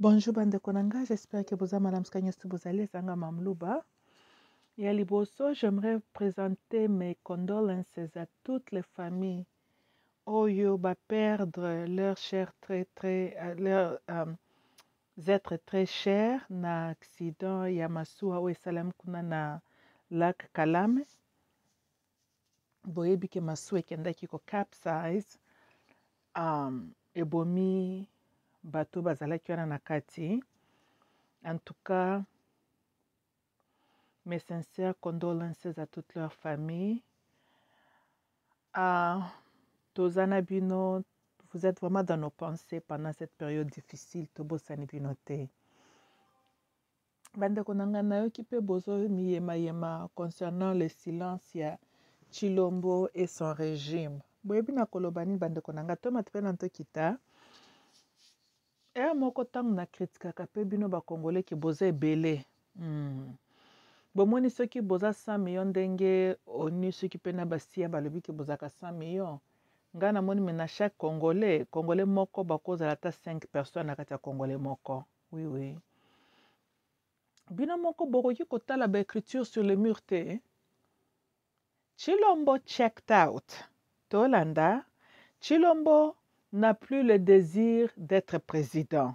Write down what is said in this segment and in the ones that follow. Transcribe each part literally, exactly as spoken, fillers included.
Bonjour bande konanga, j'espère que vous madame Skanyos vous allez sanga mamluba. Yaliboso, j'aimerais présenter mes condoléances à toutes les familles Oyo va perdre leurs chers très très leurs euh, êtres très chers na accident ya masuwa o salam kuna na lac Kalame. Boyebi ke masuwa kenda kiko capsize um ebomi bato bazalaki wana na kati. En tout cas, mes sincères condoléances à toute leur famille. À Tozana Bino, vous êtes vraiment dans nos pensées pendant cette période difficile. Tobo Sanibinote. Bande konanga na yo kipe bozo miyema yema concernant le silence ya Tshilombo et son régime. Boyebi na kolobani bande konanga toma tpena ntokita. Eh moko tango na kritika kape bino ba Congolais ki boza ebele. Hmm. Bomoni soki boza cent millions denge oni soki pena basia balobi ki boza ka cent millions. Nga na moni mena chaque Congolais, Congolais moko bakoza lata cinq personnes na kati ya Congolais moko. Oui oui. Bino moko bokoki kotala ba écriture sur le mur te. Tshilombo checked out. Tolanda. Tshilombo n'a plus le désir d'être président.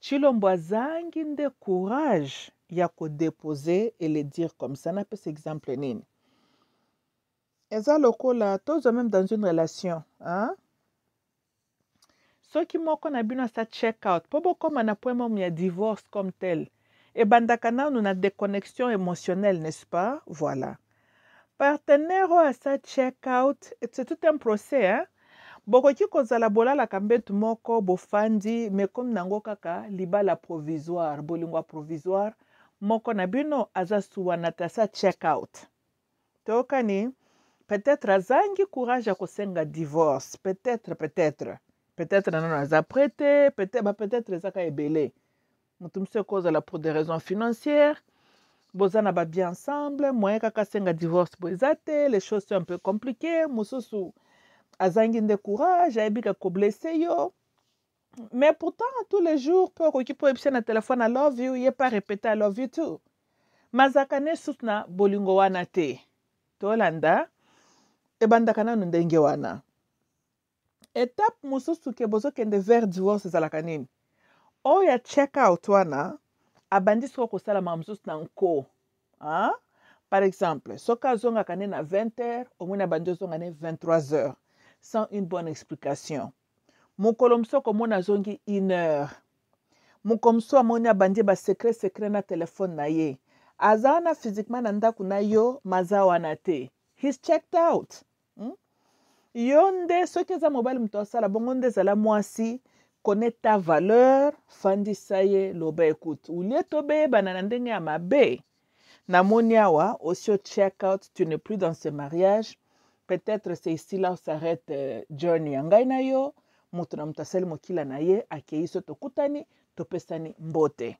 Tshilombo azangi nde courage ya ko déposer et le dire comme ça. Na pese exemple nini. Eza lokola tozo même dans une relation, hein? Soki moko na bino sa check out, po boko mana po mom ya divorce comme tel. Et bandaka na nous na déconnexion émotionnelle, n'est-ce pas? Voilà. Partenaire à sa check out, c'est tout un procès, hein? Bokoki kozala bolala kambetu moko bofandi me comme nango kaka libala provisoire bolingwa provisoire moko na bino azasuwa natasa check out. Tokani peut-être azangi courage ya kosenga divorce, peut-être peut-être peut-être nana azaprete, peut-être ba peut-être zaka ebele. Mutumse kozala pour des raisons financières. Bozana ba bien ensemble, moyen kaka senga divorce bozate, les choses sont un peu compliquées, mususu azangi nde courage ayebika ko blessé yo, mais pourtant tous les jours peu okipo epse na téléphone à love you ye pas répéter à love you too mazakane sutna bolingo wana te tolanda ebandaka nanu ndenge wana étape mususu ke bozokende vers divorce ezalaka nini oya check out wana abandisiko kosala mamsusu na nko hein? Par exemple soka zonga kane na vingt heures omuna bandio zonga ne vingt-trois heures sans une bonne explication. Mon kolomso comme on a zongi une heure. Mon komso amoni abandi ba secret secret na téléphone na ye. Azana physiquement nanda kuna yo mazawa na te. He's checked out. Hmm? Yonde soki za mobile mtosala bongonde zala mwasi connaît ta valeur fandi saye loba écoute. Ulietobe banana ndenge ya mabe. Na moni awa osio check out tu n'es plus dans ce mariage. Peut-être c'est ici là où s'arrête journey ngai na yo mutu na mutasel mokila na ye akeiso tokutani topesani mbote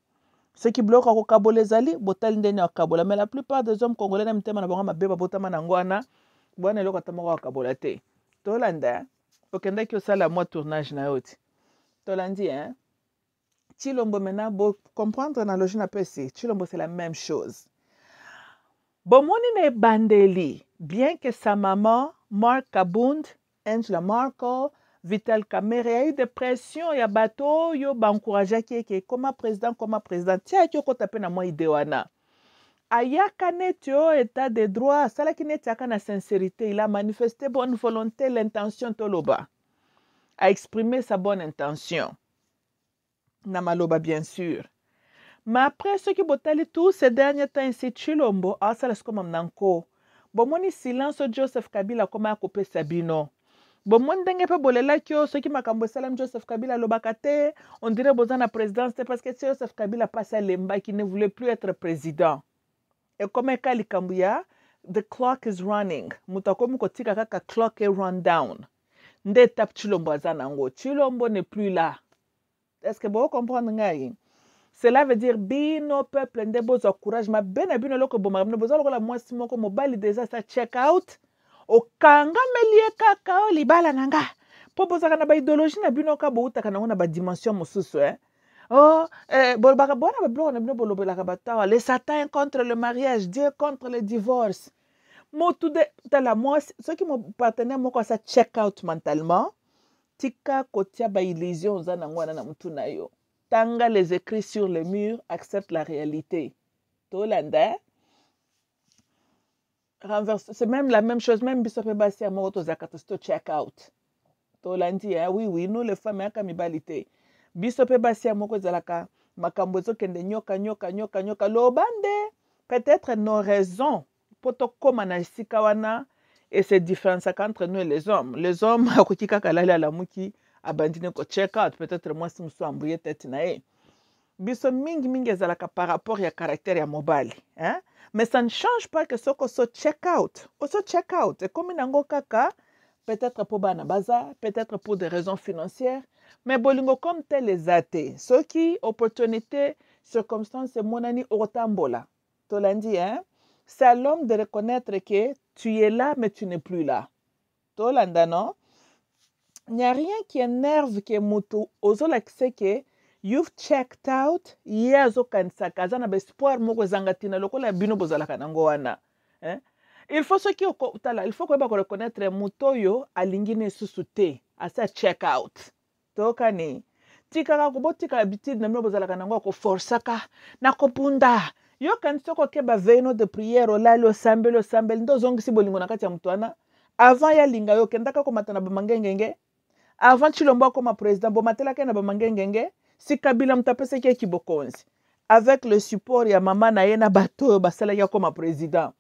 ce qui bloque ko kabolezali botali ndeni akabola mais la plupart des hommes congolais na mtema na bango mabeba botama na ngwana bwana eloko tamoko akabola te tolanda okenda ki osala moi tournage na yoti tolandi hein Tshilombo mena bo comprendre analogie na pesi Tshilombo c'est la même chose bomoni ne bandeli. Bien que sa maman, Mark Kabund, Angela Merkel, Vital Kamer, a eu des pressions, il y a bateau, il y a encouragé qui comme président, comme président. Tiens, tu as tapé dans mon idéwana. Ayaka netio état de droit, ça la qui n'est pas la sincérité, il a manifesté bonne volonté, l'intention toloba, a exprimé sa bonne intention. Namaloba bien sûr. Mais après ce qui botali tout ces derniers temps ici Tshilombo, ah ça laisse comme nanko. Bomoni silence Joseph Kabila comme a coupé Sabino. Bomoni dengue pe bolela kyo soki makambo salam Joseph Kabila lobakate, on dirait besoin la présidence parce que Joseph Kabila passe à Lemba qui ne voulait plus être président. Et comme ekali kambuya, the clock is running. Mutakomu kotika kaka clock e run down. Nde tap Tshilombo azana ngo. Tshilombo n'est plus là. Est-ce que vous comprenez ngai? Cela veut dire bino peuple nde bozo courage ma bena bino loko bomara bino bozo lokola mwasi moko mobali déjà sa check out okanga melie kaka o libala nanga po bozo kana ba idéologie na bino ka bouta kana ona ba dimension mususu eh Oh, les satans contre le mariage, Dieu contre le divorce. Moi, tout de moi, ceux qui m'ont partenaire, moi, ça check out mentalement. Tika kotia ba illusion zana ngwana na mtu na yo. Tanga les écrits sur les murs, accepte la réalité. Tolanda. Renverse, c'est même la même chose, même bisope basi amoto zakatosto check out. Tolandi, hein, oui oui, nous les femmes akamibalité. Bisope basi amoko zalaka makambo zokende nyoka nyoka nyoka nyoka lobande. Peut-être nos raisons potoko manasi kawana. Et cette différence entre nous et les hommes. Les hommes, ils sont abandonnés au check-out. Peut-être moi, si je suis embrouillé, tête naïe. Ils sont mingi mingi par rapport à caractère mobile. Mais ça ne change pas que ce qu'on se check-out. On se check-out. Et comme nango kaka, peut-être pour Banabaza, peut-être pour des raisons financières. Mais bolingo comme tel les athées. Ceux qui, opportunités, circonstances, mon ami, otambola. Tolandi, hein? C'est à l'homme de reconnaître que tu es là, mais tu n'es plus là. Tolanda, non? Il n'y a rien qui énerve que Moutou. Ozola qui sait que you've checked out, yazo kansaka. Zana bespoir moko zangatina lokola bino bozala kanango wana. Il faut ce qui il faut qu'on reconnaître Moutou yo alingine susute, à sa check out. Tokani. Tikaka kubotika habitude na mino bozala kanango ko forsaka na kopunda. Yo quand tu as un veino de prière, là, le sambel, le sambel, deux ongles, si bolingo na kati ya mtuana, avant ya linga yo, kenda kako matana bamangengenge, avant Tshilombo comme président, bo matela kena bamangengenge, si Kabila mtapese kia kibokonzi, avec le support ya mama na yena bato, basala ya comme président.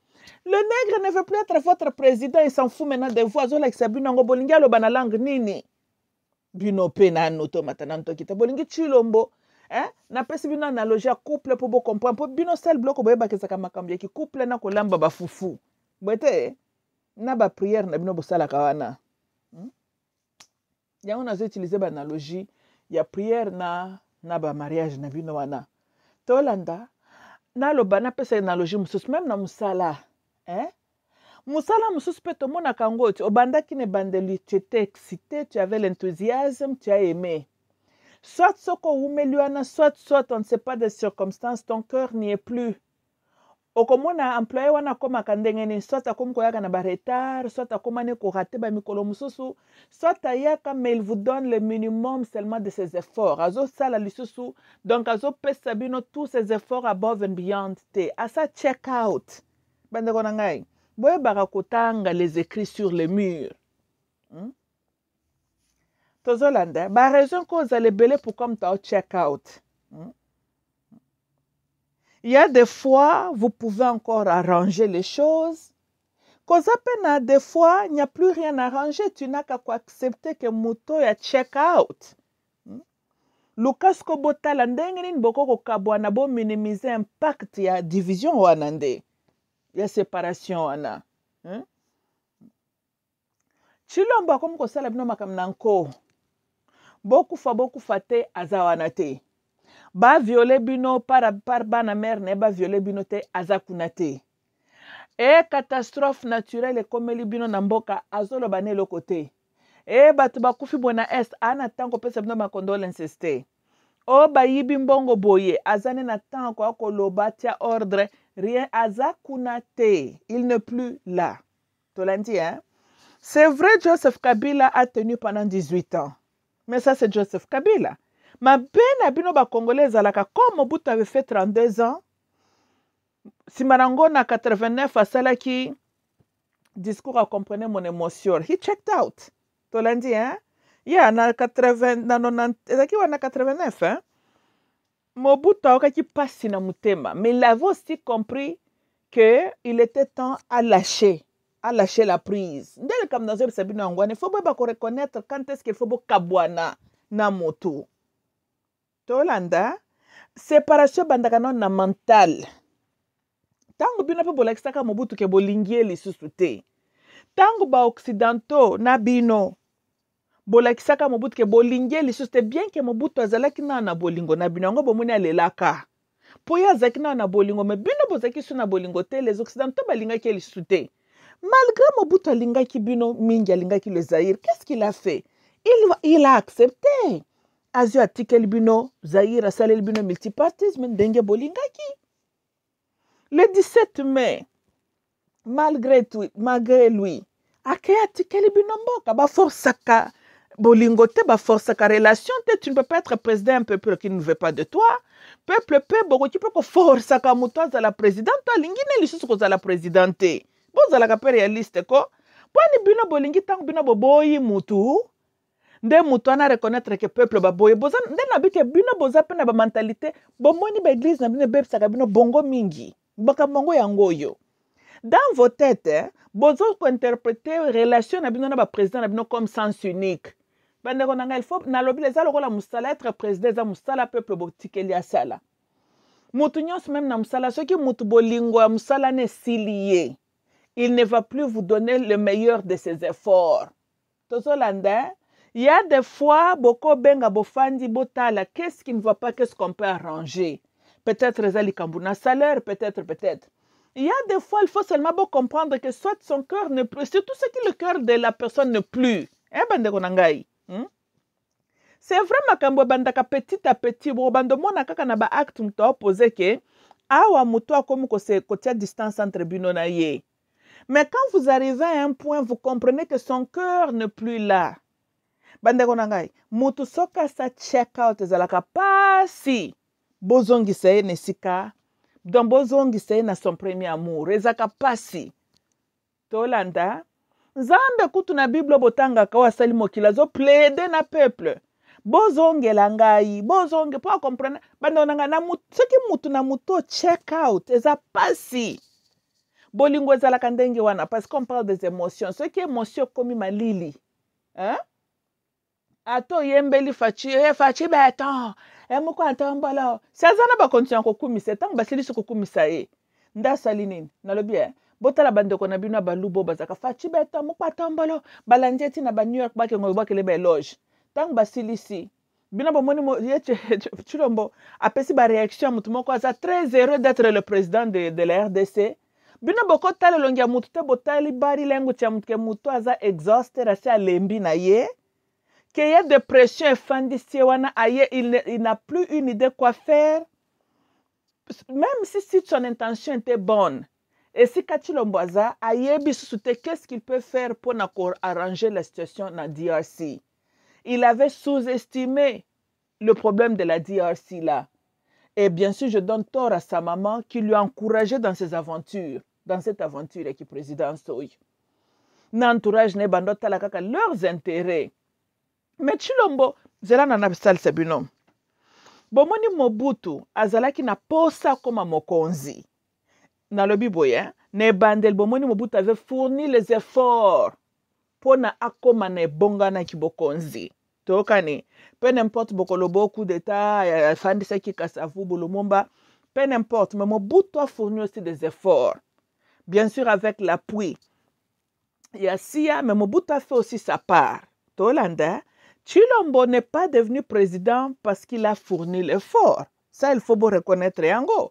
Le nègre ne veut plus être votre président, il s'en fout maintenant de vous, azola kisabino ngo bolinga lo banalang nini. Bino pena anoto matana ntokita, bolingi Tshilombo, hein? Na pesi bino analogie à couple pour bo comprendre pour bino sel bloc boye ba kesaka makambia ki couple na kolamba ba fufu boete na ba prière na bino bosala kawana hmm? Ya on a utilisé ba analogie ya prière na na ba mariage na bino wana tolanda na loba na pesa analogie mususu même na musala hein musala mususu pe to mona kangoti obanda kine bandeli tu étais excité tu avais l'enthousiasme tu as aimé. Soit soko umeliwana, soit soit on ne sait pas des circonstances, ton cœur n'y est plus. Okomona employé wana koma kandengeni, soit akom koyaka na baretar, soit akomane korate ba mikolo mususu, soit ayaka mais il vous donne le minimum seulement de ses efforts. Azo sala lisusu, donc azo pesa bino tous ses efforts above and beyond te. Asa check out. Bandeko nangai, boye barakotanga les écrits sur les murs. Hmm? Tozolanda, ba raison qu'on a les belés pour comme t'as check out. Il y a des fois, vous pouvez encore arranger les choses. Cause à peine, des fois, il n'y a plus rien à arranger. Tu n'as qu'à accepter que Mouto ya check out. Lucas Kobota landengerin boko kokabwana bo minimiser impact ya division wanande. Ya séparation wana. Tshilombo comme ko sala bino makamnanko. Beaucoup fa beaucoup faté azawanate. Ba violé bino par par bana mère ne ba violé bino te azakunate. Et catastrophe naturelle et comme libino na mboka azolo bané le côté. Et batu bakufi bona est ana tango pesa bino ma condolences te. O ba yibi mbongo boye azane na tango akoloba tia ordre rien azakunate. Il n'est plus là. Tolandi hein. C'est vrai, Joseph Kabila a tenu pendant dix-huit ans. Mais ça, c'est Joseph Kabila. Ma bena binoba congolaise, comme Mobutu avait fait trente-deux ans, si Marango na quatre-vingt-neuf, à celle qui discours a comprenait mon émotion, he checked out. Tolandi, hein? Yeah, na quatre-vingt-neuf, hein? Mobutu a qui passe na mutema. Mais il avait aussi compris qu'il était temps à lâcher. À lâcher la prise. Dès le Cameroun, c'est bien angouane. Il faut reconnaître quand est-ce qu'il faut que Kabwana na moto. Tolanda, séparation bandakano na mental. Tango bino pe bolakisa ka Mobutu ke bolingie lisusu te. Tango ba occidentaux na bino bolakisa ka Mobutu ke bolingie lisusu te bien que Mobutu azalaki na na bolingo na bino ngo bomoni alelaka. Po ya zaki na na bolingo me bino bozaki su na bolingo te les occidentaux balingaki lisusu te. Malgré Mobutu Alingaki Bino, Mingi Alingaki le Zaire, qu'est-ce qu'il a fait? Il, il a accepté. Azi atike elbino, Zaire asale elbino multipartisme, ndenge bolingaki. Le dix-sept mai, malgré tout, malgré lui, ake atike elbino mboka, ba force ka bolingote, ba force ka relation, tu ne peux pas être président d'un peuple qui ne veut pas de toi. Peuple peut, beaucoup tu peux pas force ka moutoa za la présidente, ta lingine lissus ko za la présidente. Bon za la kapé réaliste ko, bwani bino bolingi tang bino boboyi moutou. Nde mutu ana reconnaître que peuple baboye boza nde nabike bino boza pe na ba mentalité bomoni ba église na bino bebsa kabino bongo mingi baka bongo yangoyo dans vos têtes bozo ko interpréter relation na bino na ba président na bino comme sens unique bande ko nanga il faut na lobby les aloko la musala être président za musala peuple botikeli asala mutu nyos même na musala soki mutu bolingo ya musala ne silié il ne va plus vous donner le meilleur de ses efforts tozolanda. Il y a des fois, beaucoup benga bofandi botala, qu'est-ce qui ne va pas, qu'est-ce qu'on peut arranger? Peut-être Zali Kambuna salaire, peut-être, peut-être. Il y a des fois, il faut seulement comprendre que soit son cœur ne plus, c'est tout ce qui le cœur de la personne ne plus. Eh ben de konangai. C'est vraiment quand bandaka petit à petit, bando mona kaka na ba acte mto opposé que awa muto akomu kose kotia distance entre bino na ye. Mais quand vous arrivez à un point, vous comprenez que son cœur n'est plus là. Bandeko nangai, mutu soka sa check out ezalaka pasi. Bozongi saye nesika. Don bozongi saye na son premier amour. Ezaka pasi. Tolanda. Nzambe kutu na Biblia botanga kawa salimo kilazo plaide na peuple. Bozongi langai. Bozongi po comprendre. Bandeko nangai na mutu soki mutu na muto check out eza pasi. Bolingo ezalaka ndenge wana parce qu'on parle des émotions. Soki émotion komi malili. Hein? Ato yembeli fachi, eh fachi ba atan, eh moko atan bala. Sazana ba konti anko kumi setang basili suko kumi sae. Nda salinin, nalobi eh. Bota la bande kona bino balubo bazaka fachi ba atan moko atan bala. Balanjeti na ba New York ba ke ngoba ke le ba loge. Tang basili si. Bino ba moni mo ye Tshilombo apesi ba réaction mutu moko aza très heureux d'être le président de de la R D C. Bino boko tale longia mutu te botali bari lengo tia mutu ke mutu aza exhausté racha lembi na ye. Qu'il y a des pressions et il n'a plus une idée quoi faire. Même si, si son intention était bonne, et si Kachilomboza a qu'est-ce qu'il peut faire pour arranger la situation dans la D R C? Il avait sous-estimé le problème de la D R C là. Et bien sûr, je donne tort à sa maman qui lui a encouragé dans ses aventures, dans cette aventure qui présidente Soy. N'entourage ne bandot talakaka leurs intérêts. Mais Tshilombo, zelana na bisal sebino. Bomoni Mobutu, azalaki na posa koma mokonzi. Na lobi boye, ne bandel bomoni Mobutu avait fourni les efforts pona akoma ne bonga na kibokonzi. Tokani, peu n'importe bokolobo coup d'état, fandisa ki kasavu Lumumba, peu n'importe, mais Mobutu a fourni aussi des efforts. Bien sûr avec l'appui. Yasia, mais Mobutu a fait aussi sa part. Tolanda. Tshilombo n'est pas devenu président parce qu'il a fourni l'effort. Ça, il faut vous reconnaître. Yango.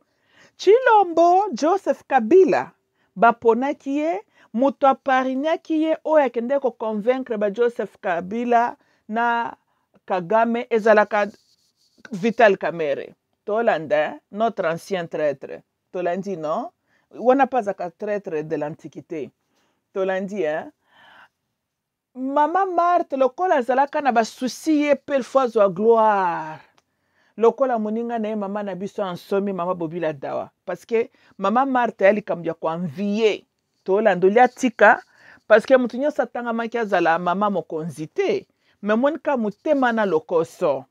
Tshilombo, Joseph Kabila, bapona kiye, mutwa parinya kiye, oya kende ko convaincre ba Joseph Kabila na Kagame ezalaka Vital Kamer. Tolanda, notre ancien traître. Tolandi, non? On n'a pas un traître de l'Antiquité. Tolandi, hein? Maman Marthe, lokola zalaka na ba souci ye pel fois wa gloire. Lokola moninga na ye mama na biso ansomi mama bobila dawa. Parce que maman Marthe ali kambia kwa envier. Tola ndolia tika parce que mutunyo satanga makia zala mama mokonzite. Me monika mutema na lokoso.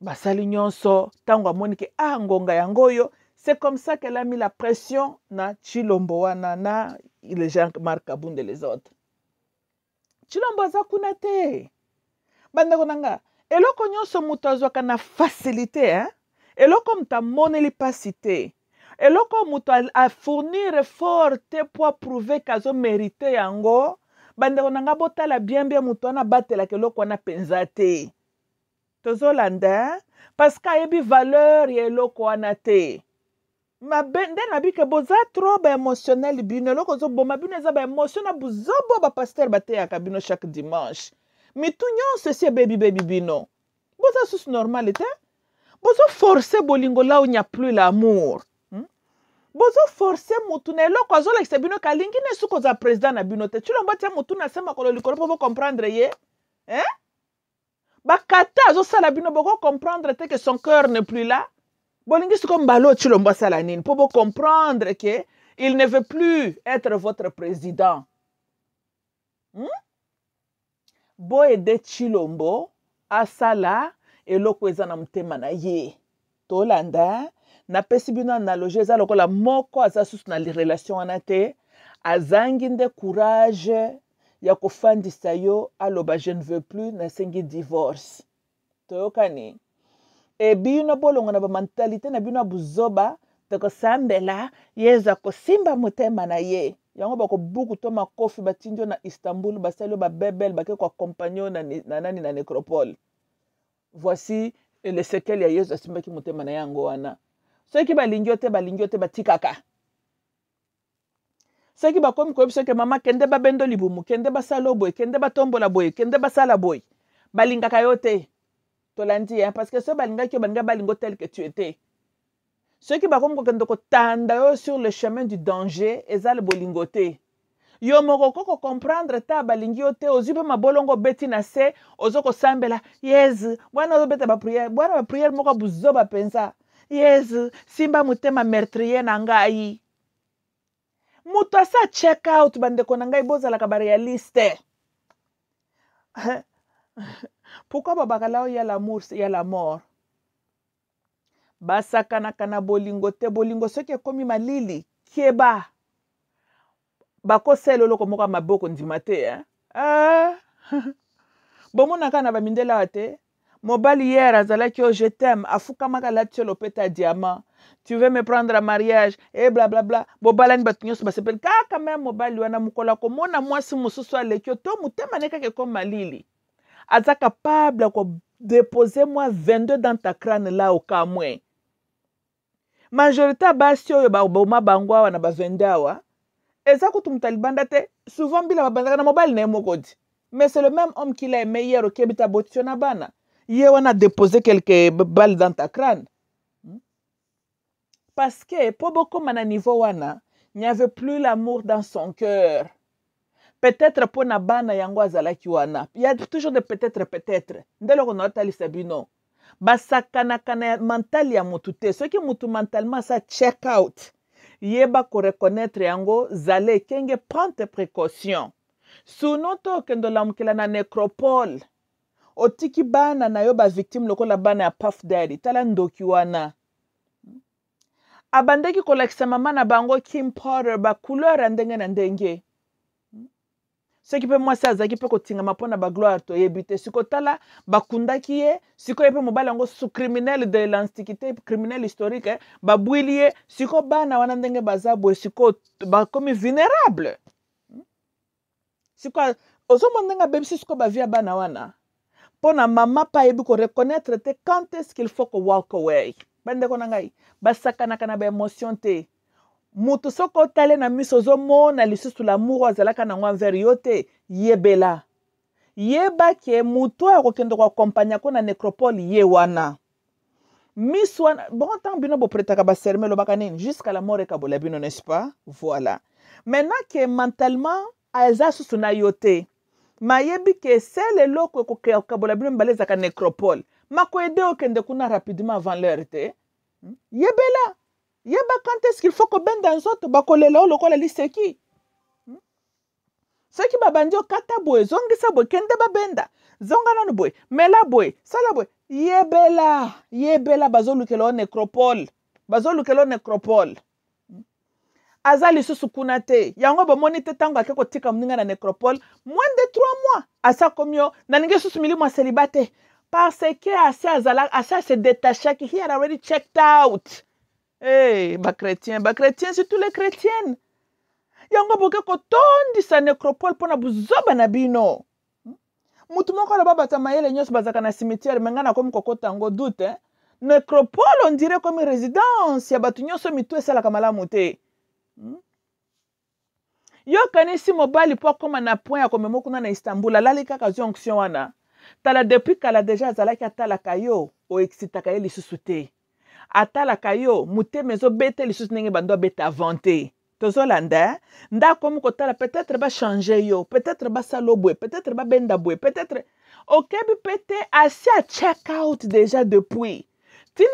Basali nyonso tangwa monike ah ngonga yangoyo, c'est comme ça qu'elle a mis la pression na Tshilombo wana na les gens Marc Kabunde les autres. Tshilombo za kuna te. Banda konanga. Eloko nyonso mutu azwaka na facilité, hein? Eloko mta moneli pasité. Eloko mutu a fournir effort te pour prouver kazo mérité yango. Banda konanga botala bien bien mutu wana batela ke eloko wana penza te. Tozolanda, parce qu'ayebi valeur ya eloko wana te. Ma bende na bike boza trop ba émotionnel bino loko zo boma bino za ba émotion na buzobo ba pasteur ba te ya kabino chaque dimanche. Mitunyo ceci baby baby bino. Boza sous normalité. Bozo forcer bolingo là où il n'y a plus l'amour. Bozo forcer mutune lo kwa zola kisabino kalingi ne suko za president na binote. Tshilombo tia mutuna sema kolo likoro po vo comprendre ye. Hein? Bakata zo sala bino boko comprendre te que son cœur n'est plus là. Bolingi suko mbalo Tshilombo sala nini. Po vo comprendre que il ne veut plus être votre président. Hmm? Bo ede Tshilombo asala eloko eza na mtema na ye. Tolanda na pesibina analogie eza lokola moko aza susu na relation wana te azangi nde courage ya kofandisa yo aloba je ne veux plus nasengi divorce. Toyokani e bino bolongo na ba mentalité na bino buzoba tokosambela yeza kosimba motema na ye. Yango bako buku to makofi batindio na Istanbul basali ba bebel bake kwa compagnon na nani na nécropole. Voici les séquelles ya Yesu asimba ki motema na yango wana. Ceux qui balingiote balingiote batikaka. Ceux qui bakomi koyebisa ke mama kende ba bendo libumu kende ba salo boy kende ba tombola boy kende ba sala boy. Balingaka yote. Tolandi hein parce que ceux balinga ki balinga balingo tel que tu étais. Ceux qui bakom kokende ko tanda sur le chemin du danger ezal bolingote. Yo moroko ko comprendre ta balingiote ozipe mabolongo beti na se ozoko sambela yes bwana obeta ba prière bwana ba prière moko buzoba penza yes simba mutema meurtrier na ngai muto asa check out bande ko na ngai boza la kabare ya liste. Pourquoi babakalao ya l'amour ya la mort? Basaka na kana bolingo te bolingo soki komi malili keba bako selo loko moka maboko ndimate hein ah bomo na kana ba mindela ate mobali hier azala ki je t'aime afuka makala tshelo peta diamant tu veux me prendre à mariage et bla bla bla bobala ni batunyo so basepel kaka même mobali wana mukola ko mona mwasi mususu alekyo to mutema neka ke komi malili aza capable ko déposer moi vingt-deux dans ta crâne là au kamwe. Majorité basio yo ba ba bangwa wana ba vendawa. Ezako tumtalibanda te souvent bila babanda na mobile na mokodi. Mais c'est le même homme qui l'a aimé hier au Kebita Botswana bana. Hier on a déposé quelques balles dans ta crâne. Parce que pour beaucoup mana niveau wana, il n'y avait plus l'amour dans son cœur. Peut-être pour na bana yango azala kiwana. Il y a toujours des peut-être peut-être. Ndelo ko notali sabino. Basaka na kana mental ya mutute. Ce qui mutu mentalement ça check out. Yeba ko reconnaître yango zale kenge prendre précaution. Suno to kendo la mkela na necropole. Otiki bana na yoba victime loko la bana ya Puff Daddy tala ndokiwana. Abandeki koleksa mama na bango Kim Porter ba couleur ndenge na ndenge. Ce qui peut moi ça zaki pe ko tingama pona ba gloire to yebite sikotala bakundaki ye siko yepe mobali yango sous criminel de l'antiquité criminel historique eh, ba bwilie siko bana wana ndenge bazabo siko ba comme vulnérable siko ozomo ndenge bebe siko ba via bana wana pona mama pa yebi ko reconnaître te quand est-ce qu'il faut ko walk away bande ko nangai basaka na kana ba émotion te. Mutu soko tale na miso zomo na lisusu la muro azalaka na ngwanveri yote yebela. Yeba ke mutu ya kokendo kwa kompanya kona necropole ye wana. Miso wana, bon temps bino bo preta kaba sermelo baka nini, jusqu'à la mort kabola bino n'est-ce pas? Voilà. Maintenant ke mentalement aza susu na yote. Ma yebi ke sele loko kwa kabola bino mbaleza ka necropole. Ma kwede okende kuna rapidement avant l'heure te. Yebela. Yeba quand est-ce qu'il faut que ben dans autre bakole la loko la liste qui ceux qui babandio kata boy zongi sa boy kende babenda zonga nanu boy mela boy sala boy yebela yebela bazolukelo necropole bazolukelo necropole azali susu kuna te yango ba monite tango akeko tika mninga na necropole moins de trois mois asa komyo na ninge susu mili mwa célibataire parce que asa azala asa se détacher he had already checked out. Eh, ba chrétien, ba chrétien, c'est tous les chrétiens. Yango boke kotondi sa necropole pona buzoba na bino. Mutu moko la baba tamayele nyos bazaka na cimetière mengana komi kokota ngo doute hein. Necropole on dirait comme résidence ya batu nyoso mitwe sala kamala mute. Yo kanisi mobali po koma na point ya komemo kuna na Istanbul la lika ka jonction wana. Tala depuis kala deja zalaki atala kayo o excita kayo lisusu te. Atala kayo muteme zo bete lisusu nenge bando bete avante. Tozolanda nda komu kotala peut-être ba changer yo, peut-être ba salobwe, peut-être ba bendabwe, peut-être OK bi pete asi a check out déjà depuis. Il a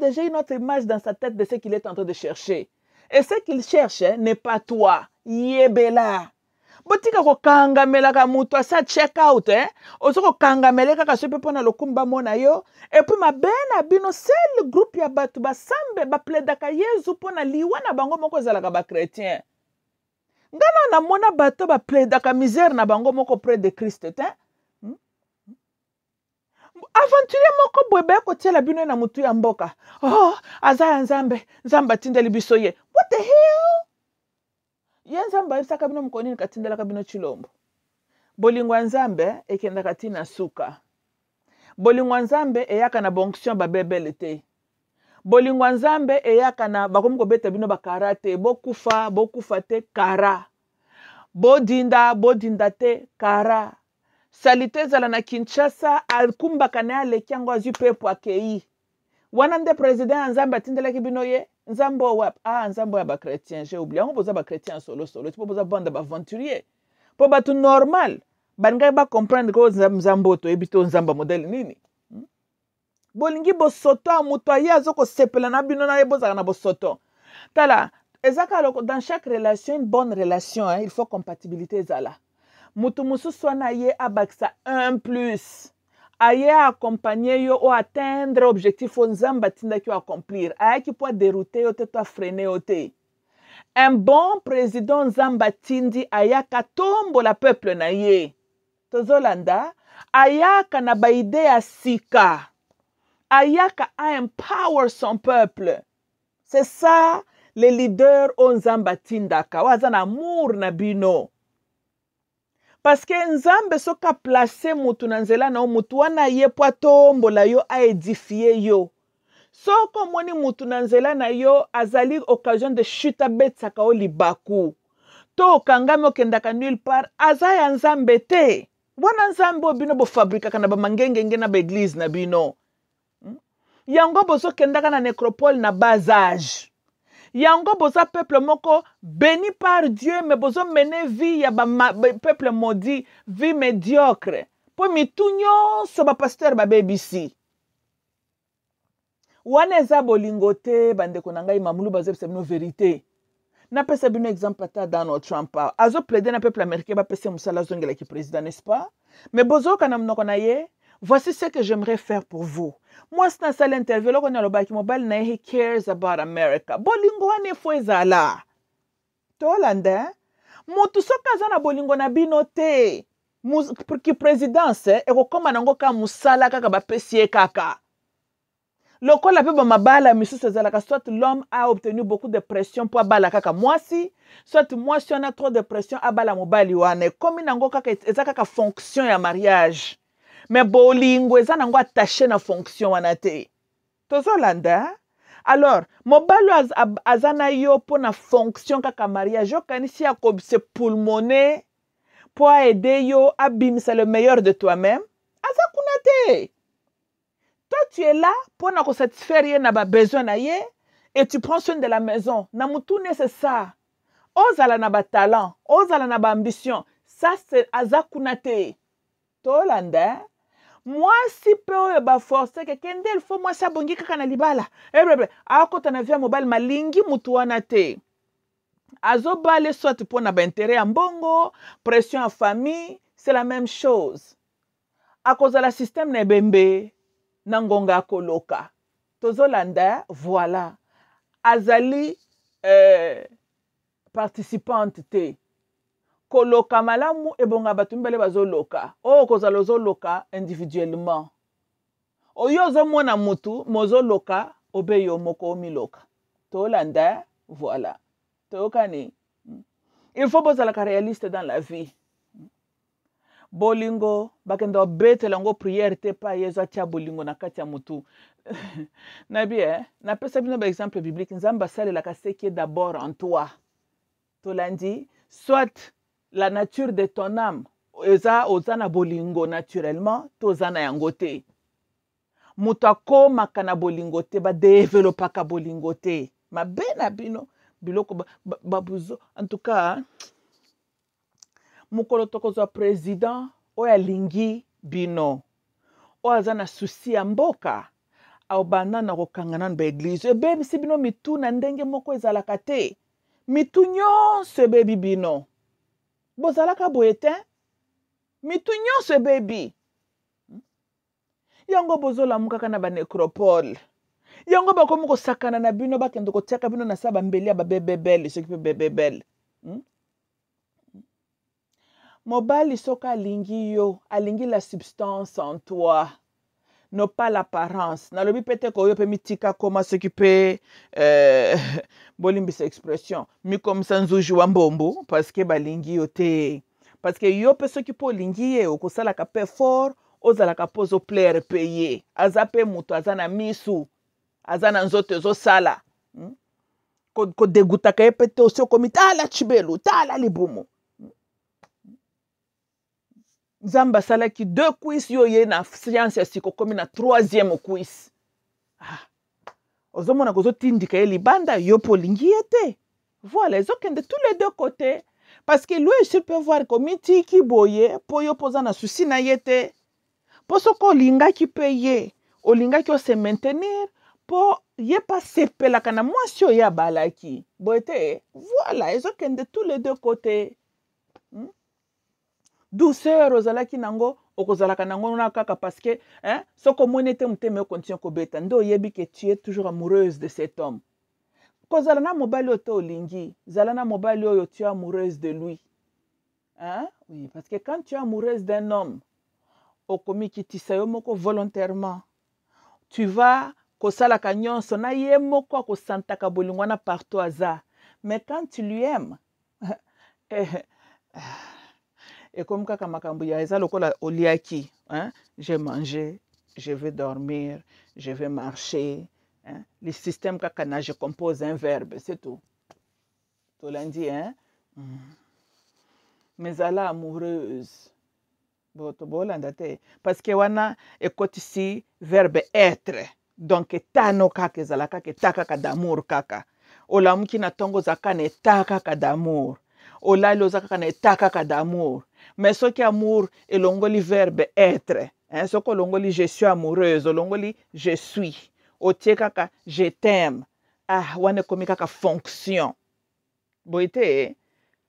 déjà une autre image dans sa tête de ce qu'il est en train de chercher. Et ce qu'il cherche n'est pas toi. Yebela. Botika ko kangamela ka muto sa check out hein. Osoko kangamela ka sope pona lokumba mona yo et puis ma bena bino seul groupe ya batu ba sambe ba plaida ka Yesu pona liwana bango moko zalaka ba chrétien. Ngana na mona bato ba plaida ka misère na bango moko près de Christ hein. Aventurier moko bwebe ko tiela bino na mutu ya mboka. Oh, azaya nzambe, nzamba tindeli biso ye. What the hell? Ye nzamba yisaka bino mkonini katindela kabino Tshilombo. Bolingwa nzambe ekenda katina suka. Bolingwa nzambe eyaka na bonction babebelete. Bolingwa nzambe eyaka na bakomuko beta bino bakarate, bokufa, bokufa te kara. Bodinda, bodinda te kara. Salite zala na Kinshasa alkumba kana lekiango azupe po akei wana nde president nzamba tindela kibino ye nzambo wap ah nzambo ya ba chrétien j'ai oublié on posa ba chrétien solo solo tu posa bande ba aventurier po ba tout normal bangai ba comprendre ko nzambo to ebito nzamba modèle nini hmm? Bolingi bosoto muto ya zoko sepela na bino na eboza na bosoto tala ezaka loko dans chaque relation une bonne relation hein, il faut compatibilité zala. Mutu mususu anaye abaksa un plus. Aye accompagner yo ou atteindre objectif on zamba tinda ki accomplir. Aye ki po dérouter yo te to freiner yo te. Un bon président zamba tindi ayaka tombo la peuple na ye. Tozolanda ayaka na ba idea sika. Ayaka a empower son peuple. C'est ça les leaders on zamba tindaka. Wazana amour na bino. Parce que nzambe soka place mutu na nzela na mutu wana ye po tombola yo a édifier yo. Soko moni mutu na nzela na yo azali occasion de chuta betsa ka olibaku. To kangame okenda ka nulle part azaya nzambe te. Wana nzambe bino bo fabrika kana ba mangenge ngena ba église na bino. Yango bozo kenda kana nécropole na bazage. Yango boza peuple moko béni par Dieu mais bozo mené vie ya ba peuple maudit vie médiocre po mitunyo so ba pasteur ba B B C waneza bolingote bande konanga imamulu bazep c'est une vérité na pesa bino exemple ta Donald Trump azo plaider na peuple américain ba pesa musala zongela ki président n'est-ce pas mais bozo kana mnoko na ye voici ce que j'aimerais faire pour vous. Moi, c'est dans l'interview, on a le bac mobile, he cares about America. Bolingo ane fwezala. Tolanda, mutu soka zana bolingo na binote. Ki présidence, e kokoma nango ka musala kaka ba pesie kaka. Lokola pe ba mabala misusu ezalaka soit l'homme a obtenu beaucoup de pression pour abala kaka mwasi, soit moi si on a trop de pression abala mobali wane. Komi nango kaka ezaka kaka fonction ya mariage. Mais bolingo eza nango attaché na fonction wana te. Tozolanda. Alors, mobalo az, azana yo po na fonction kaka mariage yo kanisi ya kobise pulmoné po aider yo abimisa le meilleur de toi-même. Aza kuna te. Toi tu es là pour na ko satisfaire ye na ba besoin na ye et tu prends soin de la maison. Na mutune c'est ça. Ozala na ba talent, ozala na ba ambition. Ça c'est aza kuna te. Tolanda. Moi si peu ba forcer que kendel fo moi sa bongi kaka na libala ebrebe akota na via mobile malingi mutu wana te azobale soit pona ba intérêt ambongo pression en famille c'est la même chose à cause de la système na bembe na ngonga koloka tozolanda voilà azali euh, participante te koloka malamu ebonga batumbele bazoloka o kozalozo loka individuellement oyo zo mona mutu mozoloka obeyo moko miloka tolanda voilà tokani il faut bozala ka réaliste dans la vie bolingo bakendo betela ngo prière te pa yezo atia bolingo na kati ya mutu na bien na pesa bino ba exemple biblique nzamba sale la kaseke d'abord en toi tolandi soit la nature de ton âme, eza ozana bolingo naturellement tozana yangote. Mutako makana bolingo te ba developa ka bolingo te. Ma bena bino biloko babuzo en tout cas mukolo tokoza président oya lingi bino. Oazana souci ya mboka au banana kokangana na eglise baby si bino mitu na ndenge moko ezalaka te. Mitu nyonso baby bino. Bozalaka boetin mitu nyonso baby. Yango bozola mukaka na ba necropole. Yango bakomi kosakana na bino bakende kotiaka bino na saba mbeli ya ba bebebele soki pe bebebele. Hmm? Mobali soka alingi yo, alingi la substance en toi. Non pas l'apparence. Na lobi pete ko yo pe mitika koma soki pe euh bolimbi sa expression. Mi comme sanzu jwa mbombo parce que balingi yo te. Parce que yo pe soki po lingi ye okosala ka pe fort. Oza la kapozo plaire payer. Azape mutu azana misu. Azana nzote zo sala. Hmm? Ko deguta ka epete osio komi tala chibelu. Tala libumu. Zamba sala ki deux quiz yo ye na science siko komi na troisième quiz. Ah. Ozomo na kozo tindika ye libanda yo polingi ete. Voilà. Zo kende tous les deux côtés. Parce que lui aussi peut voir komi tiki boye. Po yo pozana souci na yete. Poso ko linga ki paye, o linga ki o se maintenir, po ye pa sepe la kana mwasyo ya balaki. Boete, voilà, ezo kende tous les deux côtés. Hmm? Douceur ozalaki nango, okozalaka nango na kaka parce que, hein, soko mwenete mteme continue ko beta, ndo yebi que tu es toujours amoureuse de cet homme. Ko zalana mobali oto olingi, zalana mobali oyo tu es amoureuse de lui. Hein? Oui, parce que quand tu es amoureuse d'un homme, okomi kitisa yo moko volontairement. Tu vas kosala ka nyonso na ye moko akosanta ka bolingo na partout aza. Mais quand tu lui aimes, et comme kaka makambu ya eza lokola oliaki, hein, j'ai mangé, je vais dormir, je vais marcher, hein? Le système kaka na je compose un verbe, c'est tout. Tout lundi, hein? Mais elle est amoureuse. Parce que wana écoute ici verbe être donc tano kaka zalaka ke taka d'amour kaka ola mukina tongo zaka ne taka d'amour ola lo zaka ne taka d'amour mais ce qui amour et longoli verbe être hein ce que longoli je suis amoureuse longoli je suis otie kaka je t'aime ah wana komi kaka fonction boite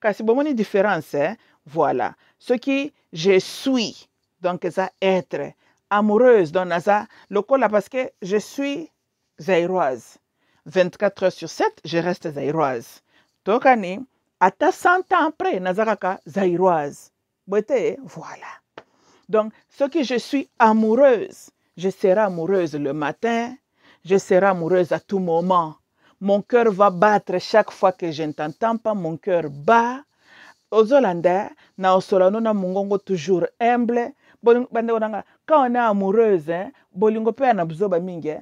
kasi bomoni différence hein. Voilà. Ce qui je suis, donc ça être, amoureuse, donc ça, le cola parce que je suis zairoise. vingt-quatre heures sur sept, je reste zairoise. Donc, à ta cent ans après, nazaraka zairoise. Voilà. Donc, ce qui je suis amoureuse, je serai amoureuse le matin, je serai amoureuse à tout moment. Mon cœur va battre chaque fois que je ne t'entends pas, mon cœur bat. Aux Hollandais, na solano na mungongo toujours humble. Quand on est amoureuse, bolingo pe na buzoba mingi.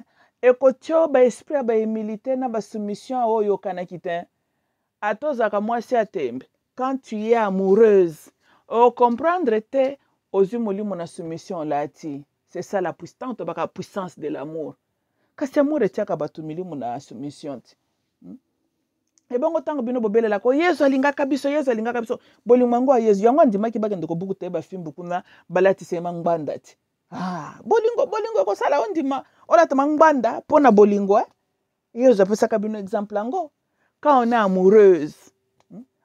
Ekotio ba esprit ba humilité na ba soumission o yo kanakite. Atoza ka moi c'est atembe. Quand tu es amoureuse, o comprendre te ozumoli mona soumission lati. C'est ça la puissance, la puissance de l'amour. Kasi amour etiaka batumili mona soumission. Et bon, autant que bino bobele la ko yesu alinga kabiso yesu alinga kabiso bolingo a yesu yango ndima ki bagende ko bukuta ba film bukuna balati sema ngbanda ti ah bolingo bolingo ko sala ondima ola tama ngbanda pona bolingo eh yesu apesa ka bino exemple ngo quand on est amoureuse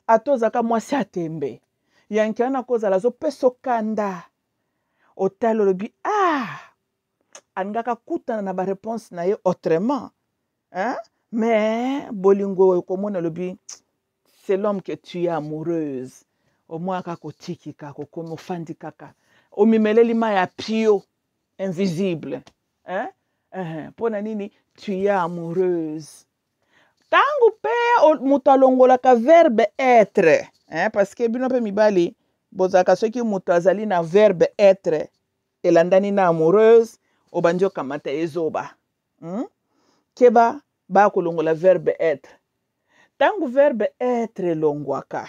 atoza ka mwasi atembe yanki ana koza la zo peso kanda otalo lobi ah angaka kutana na ba réponse na ye autrement hein. Mais, bolingo, c'est l'homme que tu es amoureuse. Au moins, kakotiki kako, comme fandi kaka. Au mimele lima ya pio, invisible. Hein? Pona nini, tu es amoureuse. Tangu pe, mutalongo la ka verbe être. Hein? Parce que, bino pe mibali, bozaka soki mutazali na verbe être. Elandani na amoureuse, obanjo kamata ezoba. Hmm? Keba, bako longo la verbe être. Tangu verbe être longwaka.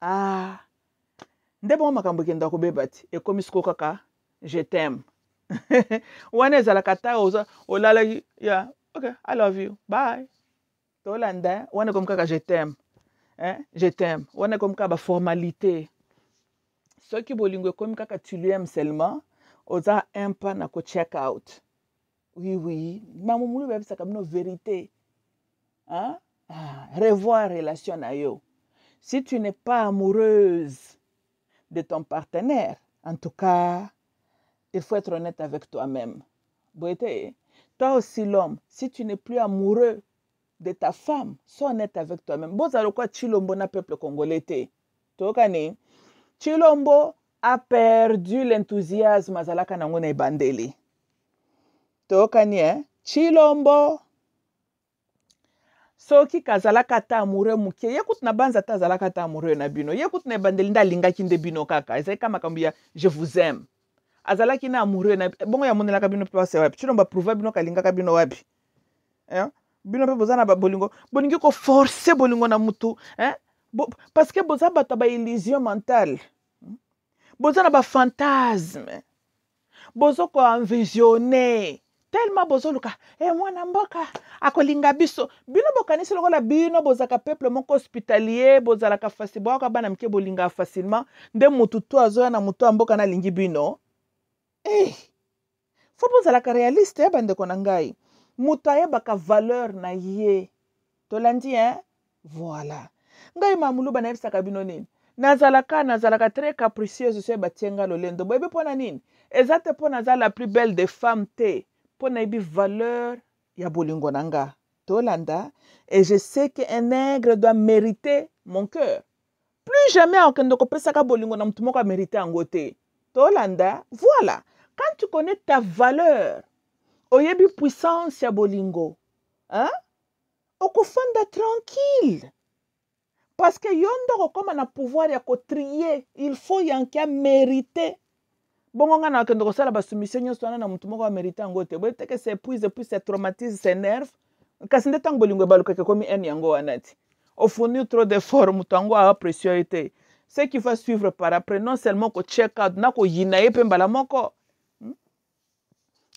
Ah. Ndebo makambo kenda kubebati. Ekomi siko kaka, je t'aime. Waneza la kata oza, olala ya, ok, I love you, bye. Tolanda, wana comme kaka je t'aime. Hein, je t'aime. Wana comme kaba formalité. Ceux qui bolingwe comme kaka tu lui aimes seulement, oza un pas na ko check out. Oui, oui. Maman moulu bebe sa kamino vérité. Hein? Ah, revoir relation à yo. Si tu n'es pas amoureuse de ton partenaire, en tout cas, il faut être honnête avec toi-même. Toi aussi l'homme, si tu n'es plus amoureux de ta femme, sois honnête avec toi-même. Bon, alors quoi, Tshilombo n'a peuple congolais. Tokani, Tshilombo a perdu l'enthousiasme à la kanangone bandeli. Tokani, Tshilombo. So ki kazalaka ta amoureux muke yekut na banza ta zalaka ta amoureux na bino yekut na bandelinda linga kinde bino kaka ezai kama kambia je vous aime azalaki na amoureux na bongo ya monela kabino pe wase wapi Tshilombo prouver bino kalinga kabino wapi hein bino pe bozana ba bolingo bolingo ko forcer bolingo na mutu hein parce que bozana ba taba illusion mentale bozana ba fantasme bozoko envisionner tellement bozoluka e mwana mboka akolinga biso bino bokanisi lokola bino bozaka peuple moko hospitalier bozalaka fasi bwaka bana mke bolinga facilement nde mutu to azoya na mutu mboka na lingi bino eh faut bozalaka réaliste e bande kona ngai mutu ayebaka valeur na ye tolandi hein voilà ngai mamuluba na ebisaka bino nini nazalaka nazalaka très capricieuse se batienga lolendo boyebe pona nini ezate pona za la plus belle des femmes te pona ibi valeur ya bolingo nanga tolanda et je sais qu'un nègre doit mériter mon cœur plus jamais okendo kopesa ka bolingo na mtumoko a mériter angote tolanda voilà quand tu connais ta valeur oyebi puissance ya bolingo hein okofanda tranquille parce que yondo koma na pouvoir ya kotrier il faut yankia mériter. Bon, on a quand on sort la soumission, on se rend compte qu'on mérite un goût. Vous êtes que c'est épuisé, puis c'est traumatisé, c'est nerf. Quand c'est des temps bolingo baluka que comme un yango anati. Au fournir trop d'efforts, mutango a préciosité. Ce qui va suivre par après, non seulement qu'on check out, n'a qu'on yinaye pembala moko.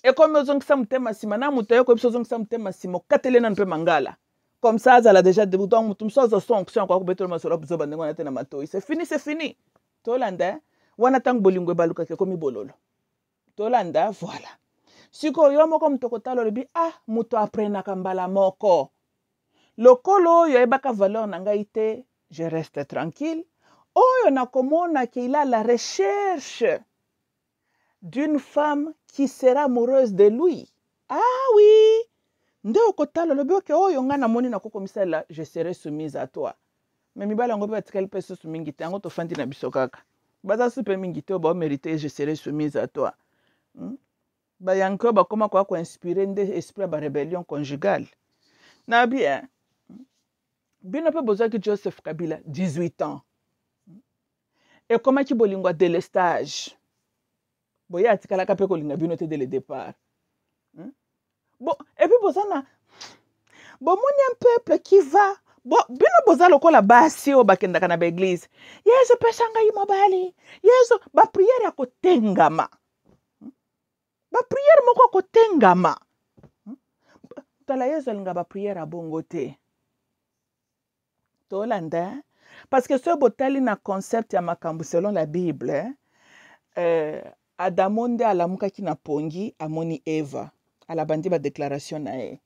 Et comme nous sommes samtema simana, mutayo comme nous sommes samtema simo, katelena n'pe mangala. Comme ça, ça a déjà débuté. Mutum sans sanction, encore better masolo abzobandengo anati na matoi. C'est fini, c'est fini. Tolanda. Wana tango bolingo baluka ke komi bololo. Tolanda voilà. Siko yo moko mtokotalo lobi ah muto aprena kambala moko. Lokolo yo ebaka valeur nanga ite, je reste tranquille. Oyo na komona qu'il a la recherche d'une femme qui sera amoureuse de lui. Ah oui. Ndo kotalo lobi ke oyo ngana moni na koko misala, je serai soumise à toi. Mais mibala ngobe batikali peso sumingi tango to fandi na bisokaka. Baza super mingito ba mérité je serai soumise à toi. Ba yanko ba koma kwa ko inspirer nde esprit ba rébellion conjugale. Na bien. Bino pe boza ki Joseph Kabila dix-huit ans. Et comment ki bolingo délestage. Boya atikala ka pe ko linga bino te dès le départ. Bon, et puis boza na bon moni un peuple qui va Bo, bino boza lokola basi o bakenda kana ba église. Yesu pesanga yi mobali. Yesu ba prière ya kotengama. Ba prière moko kotengama. Tala Yesu linga ba prière abongote. Tolanda parce que ce botali na concept ya makambu selon la Bible. Eh, euh, Adamonde alamuka kina pongi amoni Eva. Alabandi ba déclaration na ye.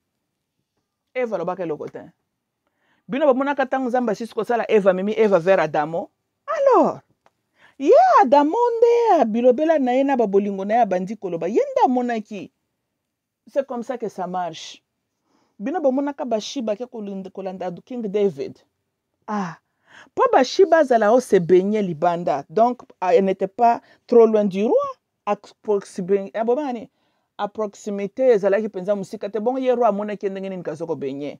Eva lo baka lokoten. Bino bamona katangu zamba sisko sala Eva mimi Eva vers Adamo. Alors, ye Adamo nde bilobela na yena babolingo na ya bandi koloba. Yenda monaki. C'est comme ça que ça marche. Bino bamona ka bashiba ke kolanda du King David. Ah, po bashiba zala o se baigner libanda. Donc, elle n'était pas trop loin du roi. À proximité, à proximité zala ki penza musika te bon ye roi monaki ndenge ni kaso ko baigner.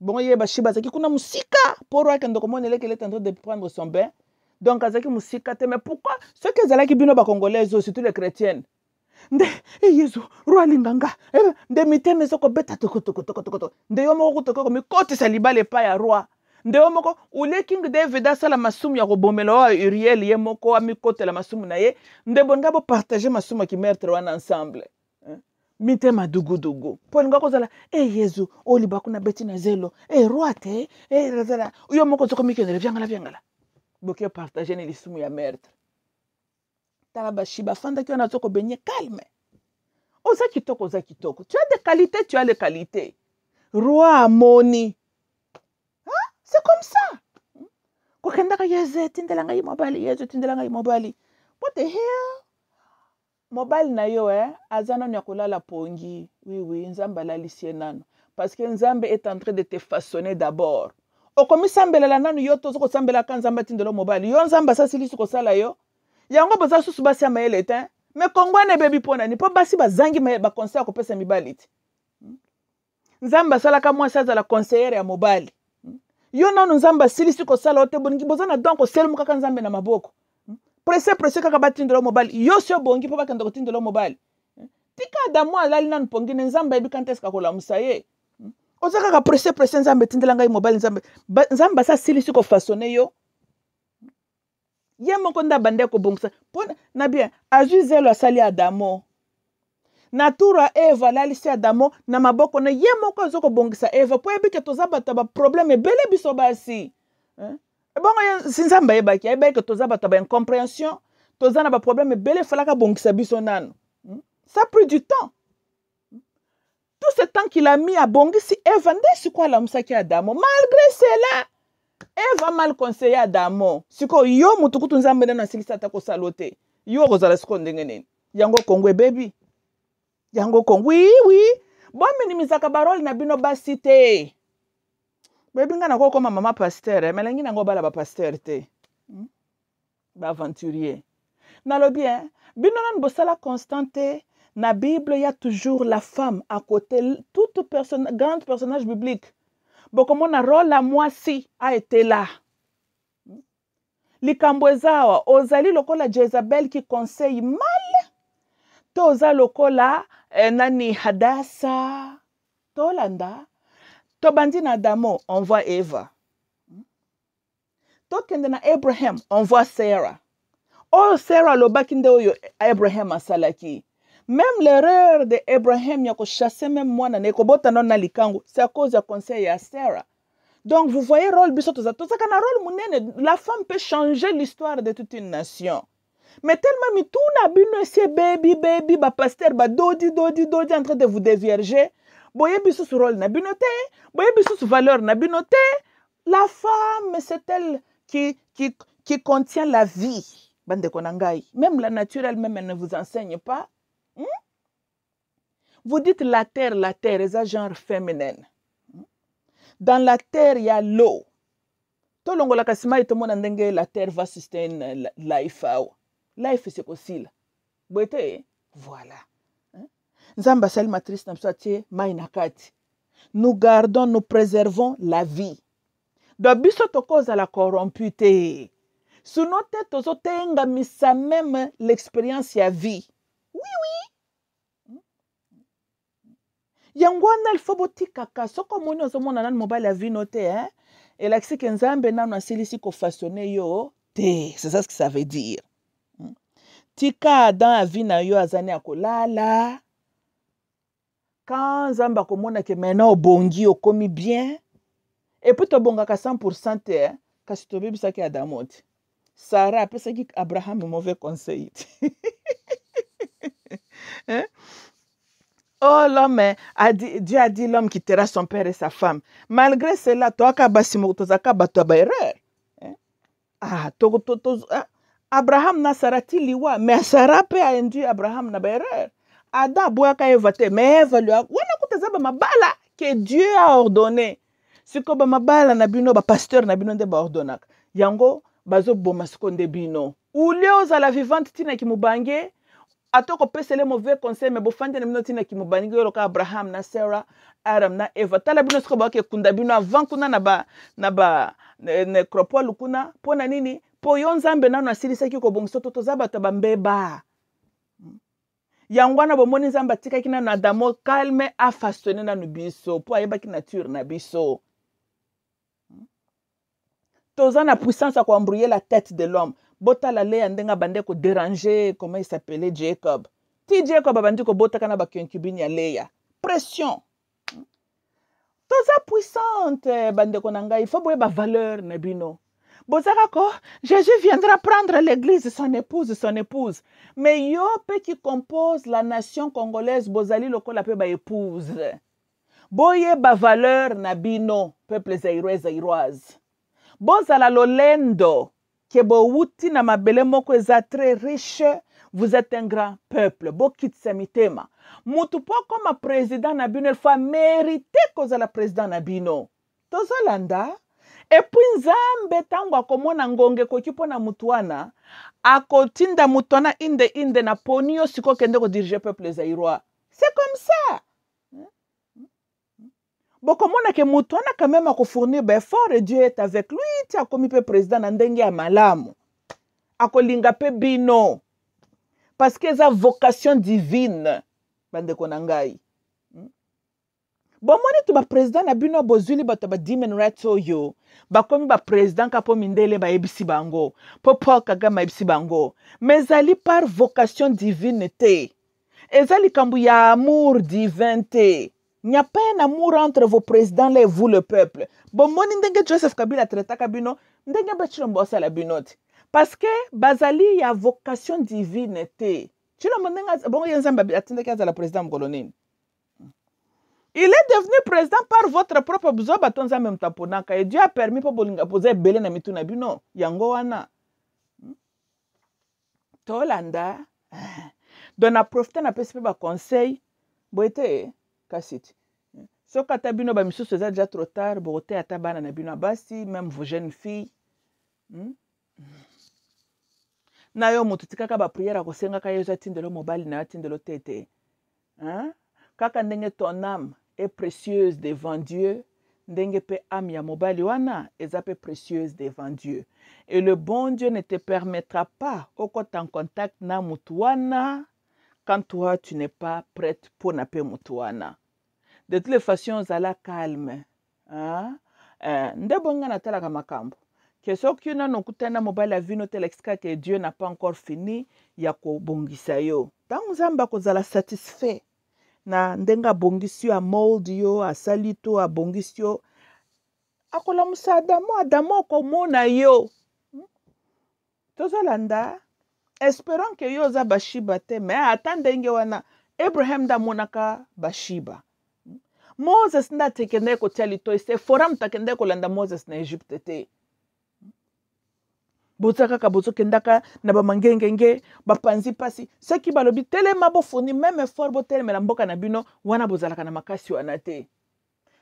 Bon, il y a Bashiba Zaki Kuna Musika pour voir quand on est en train de prendre son bain. Donc, Azaki Musika, mais pourquoi ceux qui sont là qui sont congolais, surtout les chrétiens? Nde, Yesu, Roi Linganga, Nde, Mite, Mesoko, Beta, Toko, Toko, Toko, Toko, Nde, Yomo, Toko, Toko, Mikote, Saliba, les Paya, Roi. Ndeo moko, ule king David a sala masumu ya kubomelo wa Uriel ye moko wa mikote la masumu na ye. Ndebo ngabo partage masumu ki mertre wana ensemble. Mite madugu dugu. Po ngako zala, eh Yezu, oli bakuna beti na zelo. Eh roate, eh razala. Uyo moko zoko mikendele, viangala viangala. Boke partage ni lisumu ya mertre. Talabashiba, fanda kiwa na zoko benye, calme. Oza kitoko, oza kitoko. Tu as des qualités, tu as les qualités. Roi Amoni. Hein? C'est comme ça. Kwa kendaka yeze, tindelanga yi mobali, yeze, tindelanga yi mobali. What the hell? Mobali na yo, eh? Azana nyakula la pongi. Oui, oui, nzamba la lisye nano. Parce que nzambe est en train de te façonner d'abord. Okomi sambela la nano yo, tozo ko sambela kan nzamba tindelo mobali. Yo nzamba sa silisu ko sala yo. Yango boza susu basi ama ele, hein? Mais Kongwane baby pona ni po basi bazangi ma ba conseil ko pesa mibaliti. Nzamba sala ka mwa saza la conseillère ya mobali. Yo nanu nzamba silisi ko sala ote bongi bozana donc selmu kaka nzambe na maboko. Presse presse kaka batindelo mobali. Yo sio bongi po bakando kotindelo mobali. Tika da mwa lali nanu pongi nzamba ebi kantes ka kola musaye. Ozaka ka presse presse nzambe tindela ngai mobali nzambe. Nzamba sa silisi ko façonner yo. Yemo konda bandeko bongsa. Pona na bien ajuizelo asali Adamo. Natura Eva lalisi Adamo na maboko na yemo konzoko bongsa Eva po ebike tozaba taba probleme bele biso basi. Eh? Ebongo ya sinzamba ebaki ebike tozaba taba incompréhension tozana ba probleme bele falaka bongsa biso nano. Hmm? Ça a pris du temps. Tout ce temps qu'il a mis à bongisi Eva ndesi kwa la msaki Adamo malgré cela Eva mal conseillé Adamo. Siko yo mutukutu nzambe na silisa ta ko salote. Yo kozala siko ndengene. Yango kongwe baby. Yango kongwe. Oui, oui. Bon minimizaka barole na bino basi te. Baby ngana ko koma mama pasteur, melengi nango bala ba pasteur te. Hmm? Ba aventurier. Na lo bien, bino nan bosala constante na Bible y a toujours la femme à côté toute personne grande personnage biblique. Boko mona rola mwasi a été là. Likambwezawa, ozali lokola Jezabel qui conseille mal. Toza lokola eh, nani Hadassa. Tolanda. Tobandi na Adamo, on voit Eva. Tokende na Abraham, on voit Sarah. Oh Sarah lobakinde oyo Abraham asalaki. Même l'erreur de Abraham, yako chassé même moi na nekobota non na likango, c'est à cause du conseil à Sarah. Donc vous voyez rôle bisoto za toza kana rôle munene, la femme peut changer l'histoire de toute une nation. Mais tellement mi tuna bino se baby baby ba pasteur ba dodi dodi dodi en train de vous dévierger. Boye biso su rôle na binoté, boye biso su valeur na binoté. La femme c'est elle qui qui qui contient la vie. Bande konangai, même la nature elle-même elle ne vous enseigne pas. Hmm? Vous dites la terre, la terre, c'est un genre féminin. Dans la terre, il y a l'eau. Tout le monde la terre va sustainer la life. Life, c'est aussi là. Voilà. Zamba matrice nous gardons, nous préservons la vie. Donc, biso to cause à la corrompute. Sous nos têtes, nous avons même l'expérience de la vie. Oui, oui. Yangwana alfaboti kaka soko moni ozomona nan mobile avino te hein et l'accès que nzambe nanu asilisi ko façonner yo te, c'est ça ce que ça veut dire. Tika dans avina yo azani akolala quand nzamba ko mona ke mena obongi okomi bien et puis to bonga ka cent pour cent te kasi to bebisa ki adamote. Sarah pesa ki Abraham mauvais conseil. Hein? Oh, l'homme, Dieu a dit l'homme qui quittera son père et sa femme. Malgré cela, toi, ah, Abraham n'a sarati liwa, mais Sarah peut a induit Abraham n'a erreur. Adam boaka evate, mais Eva lui a wana kutazaba mabala que Dieu a ordonné. Siko ba mabala na bino ba pasteur na bino de ba ordonak. Yango bazo boma sikonde bino. Uleo za la vivante tina ki mubange. Atoko pese le mauvais conseil mais bofande na minotina ki mubaninga yoloka Abraham na Sarah, Adam na Eva. Tala bino siko ba ke kunda bino avant kuna na ba na ba nekropole kuna pona nini? Po yo nzambe nanu asilisa ki ko bongso toto zaba tabambeba. Yangwana bomoni nzamba tika kina na Adamo calme a façonner na biso po ayeba ki nature na biso. Toza na puissance à embrouiller la tête de l'homme. Bota la lei andenga bande ko déranger, comment il s'appelait Jacob. Ti Jacob abandi ko bota kana ba kyonkibini ya leya. Pression. Toza puissante bande ko nanga, il faut boye ba valeur nebino. Bozarako, Jésus viendra prendre l'église, son épouse, son épouse. Mais yo pe qui compose la nation congolaise, bozali loko la pe ba épouse. Boye ba valeur nabino, peuple zaïrois zaïroise. Bozala lolendo, kebo wuti na mabele moko eza très riche, vous êtes un grand peuple. Bo kit semitema. Mutupo koma président nabino, il faut mériter kozala président nabino. Tozolanda. Epi nzambe tango akomona ngonge kokipo na mutuana akotinda mutuana inde inde na ponio siko kende ko diriger peuple zairois. C'est comme ça. Bokomona ke mutuana quand même akofournir ben fort et Dieu est avec lui ti akomi pe président na ndenge ya malamu. Akolinga pe bino. Parce que za vocation divine bande konangai. Bon, moi, tu es président, na bino bozuli bato ba dimen ratso yo. Bakomi ba président kapo mindele ba ebisi bango. Popo Kagame ebisi bango. Mais ali par vocation divine te. Ezali kambu ya amour divin te. Il n'y a pas un amour entre vos présidents et vous le peuple. Bon, moi, ndenge Joseph Kabila traita kabino, ndenge ba Tshilombo sala binoti. Parce que bazali ya vocation divine te. Tshilombo ndenge bon yenzamba atende kaza la président kolonine. Il est devenu président par votre propre besoin. Et Dieu a permis pour poser Belé na mituna bino. Yango wana. Tolanda. Donc, a profité na pesipe ba conseil. Boete kasiti. So kata bino ba misu seza déjà trop tard. Boete atabana na bino abasi. Même vos jeunes filles. Na yo mututika ka ba prière a kosenga ka yoza tindelo mobali na tindelo tete. Hein? Kaka ndenge ton âme est précieuse devant Dieu, ndenge pe âme ya mobali wana eza pe précieuse devant Dieu. Et le bon Dieu ne te permettra pas okota en contact na mutu wana quand toi tu n'es pas prête pour na pe mutu wana. De toutes les façons, zala calme. Hein? Euh, ndebonga na tala kamakambo. Keso kuna nokutana mobali avino telexka que Dieu n'a pas encore fini ya ko bongisa yo. Tangu zamba kozala satisfait. Na ndenga bongisio a moldio a salito a bongisio akola musa adamo adamo komona yo tozolanda espérons que yo za bashiba te mais atande nge wana Abraham da monaka bashiba Moses nda tekende ko talito ise foram takende ko landa Moses na Egypte te bozaka ka bozokendaka na ba mangengenge ba panzi pasi seki balobi telema bo foni même fort bo telema la mboka na bino wana bozalaka na makasi wana te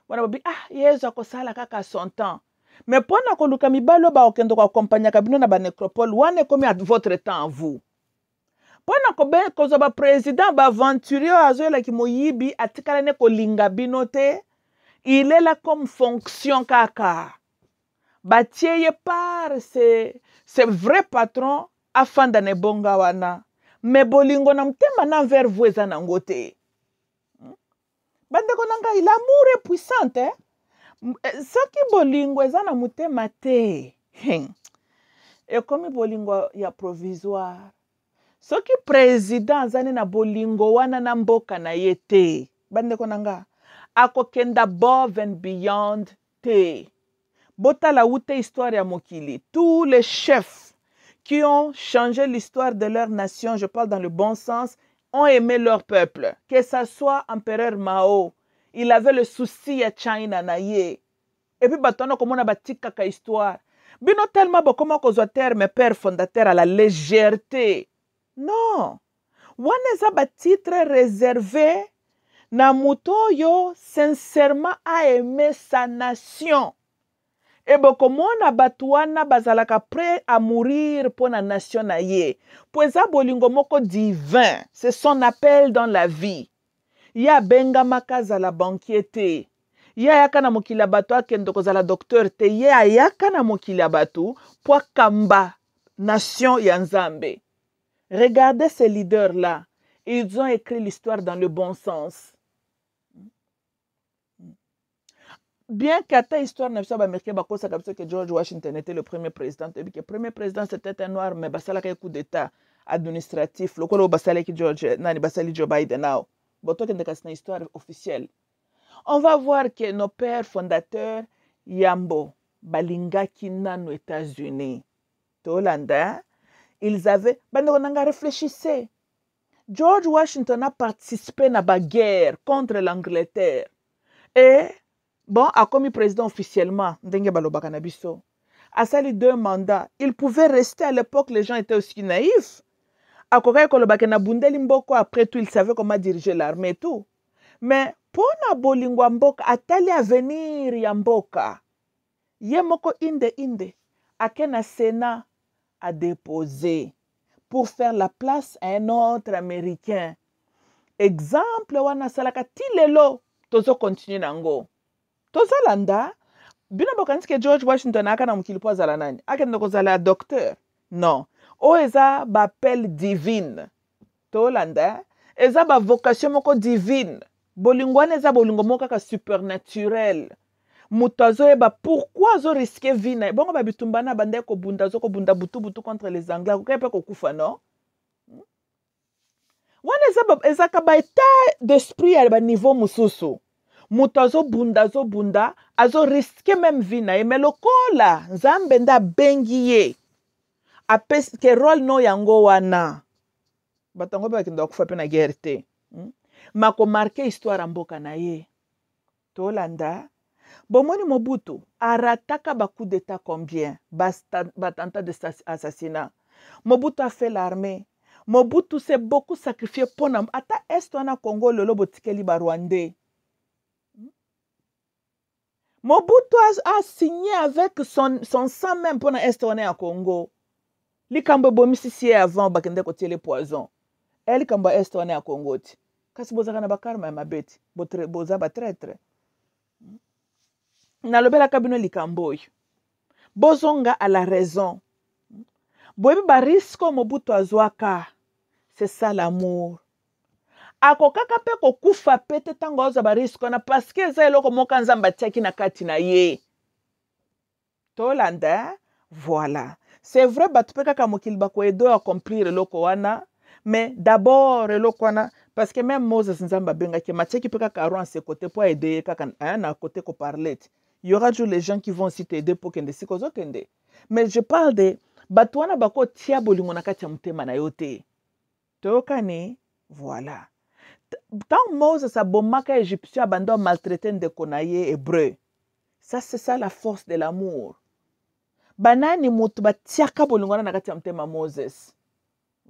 wana bobi ah yezo akosala kaka son temps mais pona ko luka mibalo ba okendo ko accompagner ka bino na ba necropole wana komi à votre temps vous pona ko ben ko ba président ba aventurier azola ki moyibi atikala ne ko linga bino te il est là comme fonction kaka batieye par ses c'est vrai patron afin d'ane bonga wana mais bolingo na mtema na vers voisin nangote bande konanga il amour est puissant hein soki bolingo ezana mtema te e komi bolingo ya provisoire soki président zane na bolingo wana na mboka na yete bande konanga akokenda above and beyond te. Bota la wute histoire ya mokili. Tous les chefs qui ont changé l'histoire de leur nation, je parle dans le bon sens, ont aimé leur peuple. Que ça soit empereur Mao, il avait le souci à China naie. Et puis batono comme on a bâti kaka histoire. Bino tellement beaucoup ma cause terme père fondateur à la légèreté. Non. Waneza bâti très réservé. Namuto yo sincèrement a aimé sa nation. Et beaucoup mona batuana bazalaka prêt à mourir pour la nation naie. Poza bolingo moko divin, c'est son appel dans la vie. Ya benga makaza la banquiete. Ya yaka na mokila batu akendo kozala docteur te. Ya yaka na mokila batu po kamba nation ya Nzambe. Regardez ces leaders là, ils ont écrit l'histoire dans le bon sens. bien qu'à ta histoire ne soit pas américaine, que George Washington était le premier président. Le premier président c'était un noir, mais ça a un coup d'État administratif. Le coup d'État qui George, nani basali Joe Biden now. Bon, toi qui n'as qu'une histoire officielle. On va voir que nos pères fondateurs Yambo, Balinga Kina aux États-Unis, Tolanda, ils avaient. Ben on a réfléchissez. George Washington a participé à la guerre contre l'Angleterre et bon a commis président officiellement. Ndenge baloba kanabiso. A sali deux mandats. Il pouvait rester à l'époque. Les gens étaient aussi naïfs. A koka koloba kana bundeli mboko après tout il savait comment diriger l'armée et tout. Mais pona bolingwa mboka atali avenir ya mboka. Ye moko inde inde akena Sénat a déposé pour faire la place à un autre Américain. Exemple wana salaka tilelo tozo continue nango. Tozo landa bina bokanisi ke George Washington akana mukilipo azala nani? Akende kozala docteur. Non. O eza ba appel divine. Tolanda eza ba vocation moko divine. Bolingwana eza bolingo moko ka supernaturel. Mutazo eba pourquoi zo risquer vina? Bongo ba bitumbana bande ko bunda zo ko bunda butu butu contre les Anglais. Ko kepe ko kufa non? Wana eza ba eza ka ba état d'esprit à ba niveau mususu. Mutazo bunda zo bunda azo risquer même vina. E melokola nzambe nda bengiye. Apes ke rôle no yango wana. Batango ba kinda kufa pe na guerre te. Mako marqué histoire mboka na ye. Tolanda bomoni Mobutu arataka ba coup d'état combien? Ba tenta de assassinat. Mobutu a fait l'armée. Mobutu s'est beaucoup sacrifié pour nam ata est wana Congo lelo botikeli ba Rwandais. Mobutu a, a signé avec son son sang même pour na est wana ya Congo. Likambo bomisi avant bakende ko tiele poison. Elle kamba est wana ya Congo. Kasi boza kana bakarma ya mabeti. Boza ba traître. Nalobela kabino likamboy. Bozonga à la raison. Boebi ba risco Mobutu azwaka. C'est ça l'amour. Ako kaka pe ko kufa pete tango oza ba risco na parce que za eloko moka nzamba tiaki na kati na ye. Tolanda, voilà. C'est vrai batu pe kaka mokili bako edo ya accomplir eloko wana, mais d'abord eloko wana parce que même Moses nzamba benga ki matiaki pe kaka Laurent se côté pour aider kaka na côté ko parler. Il y aura toujours les gens qui vont aussi t'aider pour kende si kozo kende. Mais je parle de batwana bako tia bolingo na kati ya mutema na yote. Tokani, voilà. Tant Moses abomaka égyptien abandon maltraité ndeko na ye hébreu. Ça c'est ça la force de l'amour. Banani mutu batiaka bolingo na kati ya mutema Moses.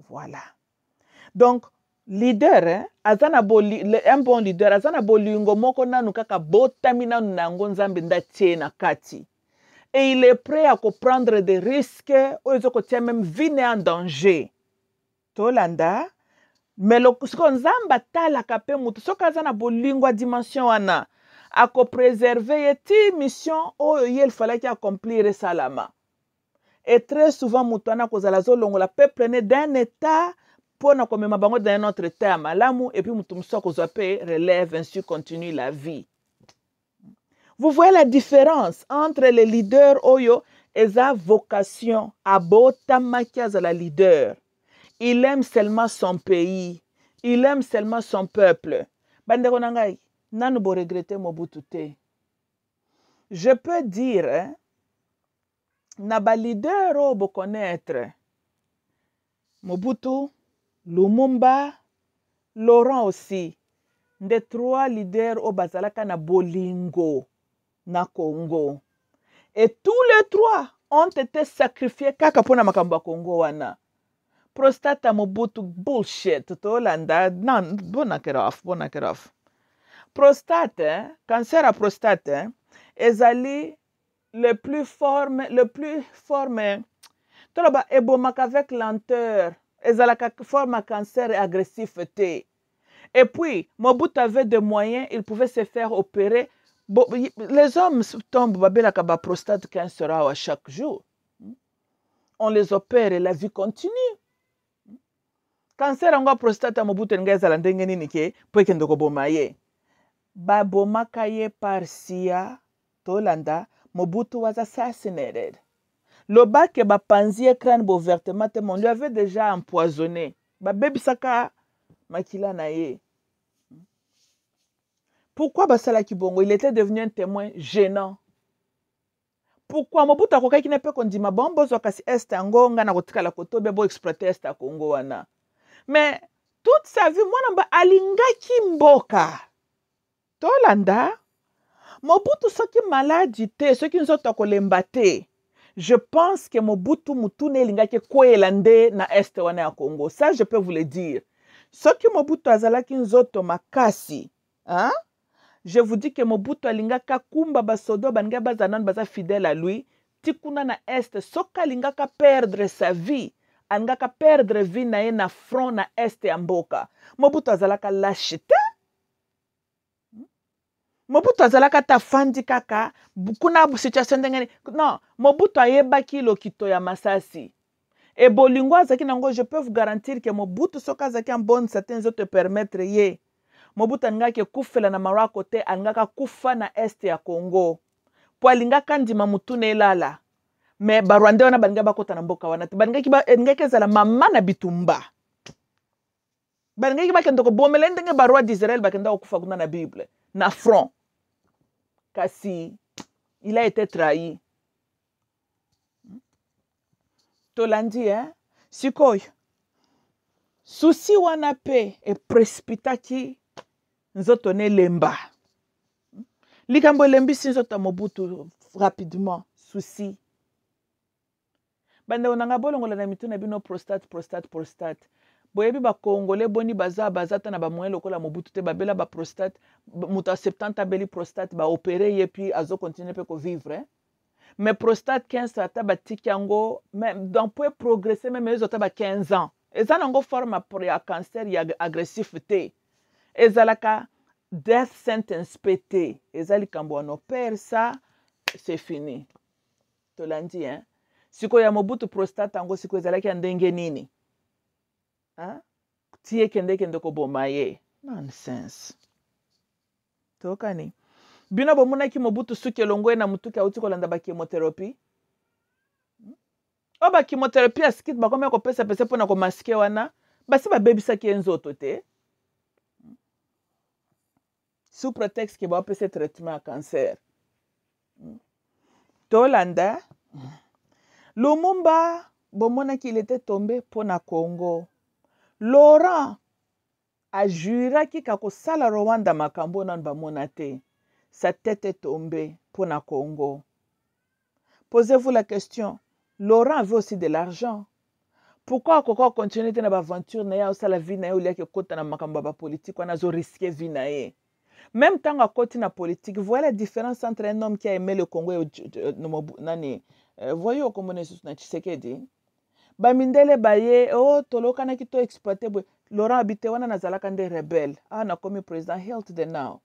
Voilà. Donc leader hein azana boli un bon leader azana bolingo moko nanu kaka botami nanu nango nzambe ndatie na kati et il est prêt à prendre des risques aux côtés même vine en danger tolanda mais le nzamba tala kape mutu soka azana bolingo a dimension wana à préserver yeti mission o il fallait qu'il accomplir salama et très souvent mutana kozala zo longola peuple né d'un état comme ma bango dans notre terme l'amour et puis mutumso kozope relève ainsi continue la vie. Vous voyez la différence entre les leaders oyo et sa vocation abota makiaza la leader. Il aime seulement son pays, il aime seulement son peuple. Bandeko nangai, nanu bo regretter Mobutu te. Je peux dire na ba leader o bo connaître Mobutu Lumumba, Laurent aussi. Des trois leaders au Bazalaka na Bolingo, na Congo. Et tous les trois ont été sacrifiés kaka pona makambo Congo wana. Prostata Mobutu bullshit tolanda nan bona keraf, bona keraf. Prostate, cancer à prostate, ezali le plus forme, le plus forme. Toloba ebomaka avec lenteur. Ils ont la forme de cancer et agressivité. Et puis, Mobutu avait des moyens, il pouvait se faire opérer. Les hommes tombent avec la prostate cancer à chaque jour. On les opère et la vie continue. Cancer en prostate à Mobutu n'ga zalandenge ni nike, pour qu'il ne gobomaye. Babomakaye parsia, Tolanda, Mobutu was assassinated. Loba ke ba panzie crâne ouvertement te mon lui avait déjà empoisonné. Ba baby saka makila na ye. Pourquoi Basala Kibongo? Il était devenu un témoin gênant. Pourquoi Mobutu akoka qui n'a pas qu'on dit ma bombe zo kasi est ango ngana kotika la koto bebo exploiter est à Congo wana. Mais toute sa vie moi namba alingaki mboka. Tolanda Mobutu soki maladi te, soki nzoto akolemba te. Je pense que Mobutu mutune lingaki koelande na est wana ya Congo. Ça je peux vous le dire. Soki Mobutu azalaki nzoto makasi, hein? Je vous dis que Mobutu alingaka kumba basodo baninga bazanon baza fidèle à lui. Tikuna na est soka lingaka perdre sa vie, angaka perdre vie na ye na front na est ya mboka. Mobutu azalaka lâchete. Mobutu azalaka tafandi kaka kuna situation ndengene. Non, Mobutu ayebaki lokito ya masasi. Et bolingo azaki nango, je peux vous garantir que Mobutu soka azaki en bonne certains autres permettre ye. Mobutu angake kufela na Marako te, angaka kufa na este ya Congo. Po alingaka ndima mutune elala. Me barwande wana baninga bakota na mboka wana. Baninga kiba engeke zala mama na bitumba. Baninga kiba kendoko bomele ndenge barwa d'Israël bakenda okufa kuna na Bible. Na front. Kasi, il a été trahi. Tolandi, hein? Sikoy. Souci wana pe e precipitaki nzoto ne lemba. Likambo lembi si nzoto Mobutu rapidement. Souci. Banda onanga bolongola na mituna bino prostate, prostate, prostate. Boyebi ba Congolais boni baza bazata na ba moyen lokola Mobutu te babela ba prostate muta septante beli prostate ba opérer et puis azo continuer pe ko vivre hein? Mais prostate quinze ata ba tikango même donc peut progresser même les autres ba quinze ans ezala ngo forme pour ya cancer ya agressivité ezala ka death sentence pété ezali kambo no père ça c'est fini tolandi hein siko ya Mobutu prostate ango siko ezala ki ndenge nini. Hein? Tiye kende kende kobomaye. Nonsense. Tokani. Bino bomuna ki Mobutu suke longwe na mutuke auti kolanda ba chemotherapy. O ba chemotherapy askit ba kome ko pesa pesa pona ko maske wana. Basi ba baby saki enzoto te. Sous prétexte ke ba pesa traitement a cancer. Tolanda. Lumumba bomuna ki il était tombé pona Congo. Laurent a juré qu'il a sala Rwanda makambo nan ba monate. Sa tête est tombée pour na Congo. Posez-vous la question. Laurent veut aussi de l'argent. Pourquoi Koko continue dans l'aventure na ya ou sala vie na ya ou liya ke kota na makambo ba politique wana zo risquer vie na ye. Même tant à côté na politique, voilà la différence entre un homme qui a aimé le Congo et nani. Voyez comment on est sous na Tshisekedi. Bamindele baye oh toloka na kito exploiter bwe Laurent habite wana nazalaka nde rebelle ah na komi president health the now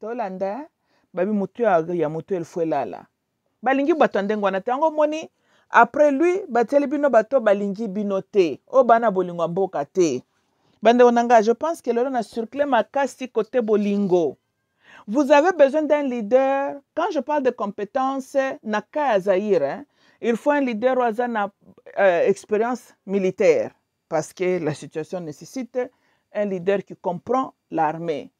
tolanda babi mutu ya mutu elfwe lala balingi bato ndengo na tango moni après lui bateli bino bato balingi bino te o bana bolingo mboka te bande onanga je pense que Laurent a surclé ma kasi côté bolingo. Vous avez besoin d'un leader. Quand je parle de compétences na ka Zaire hein, il faut un leader oisana euh, expérience militaire parce que la situation nécessite un leader qui comprend l'armée.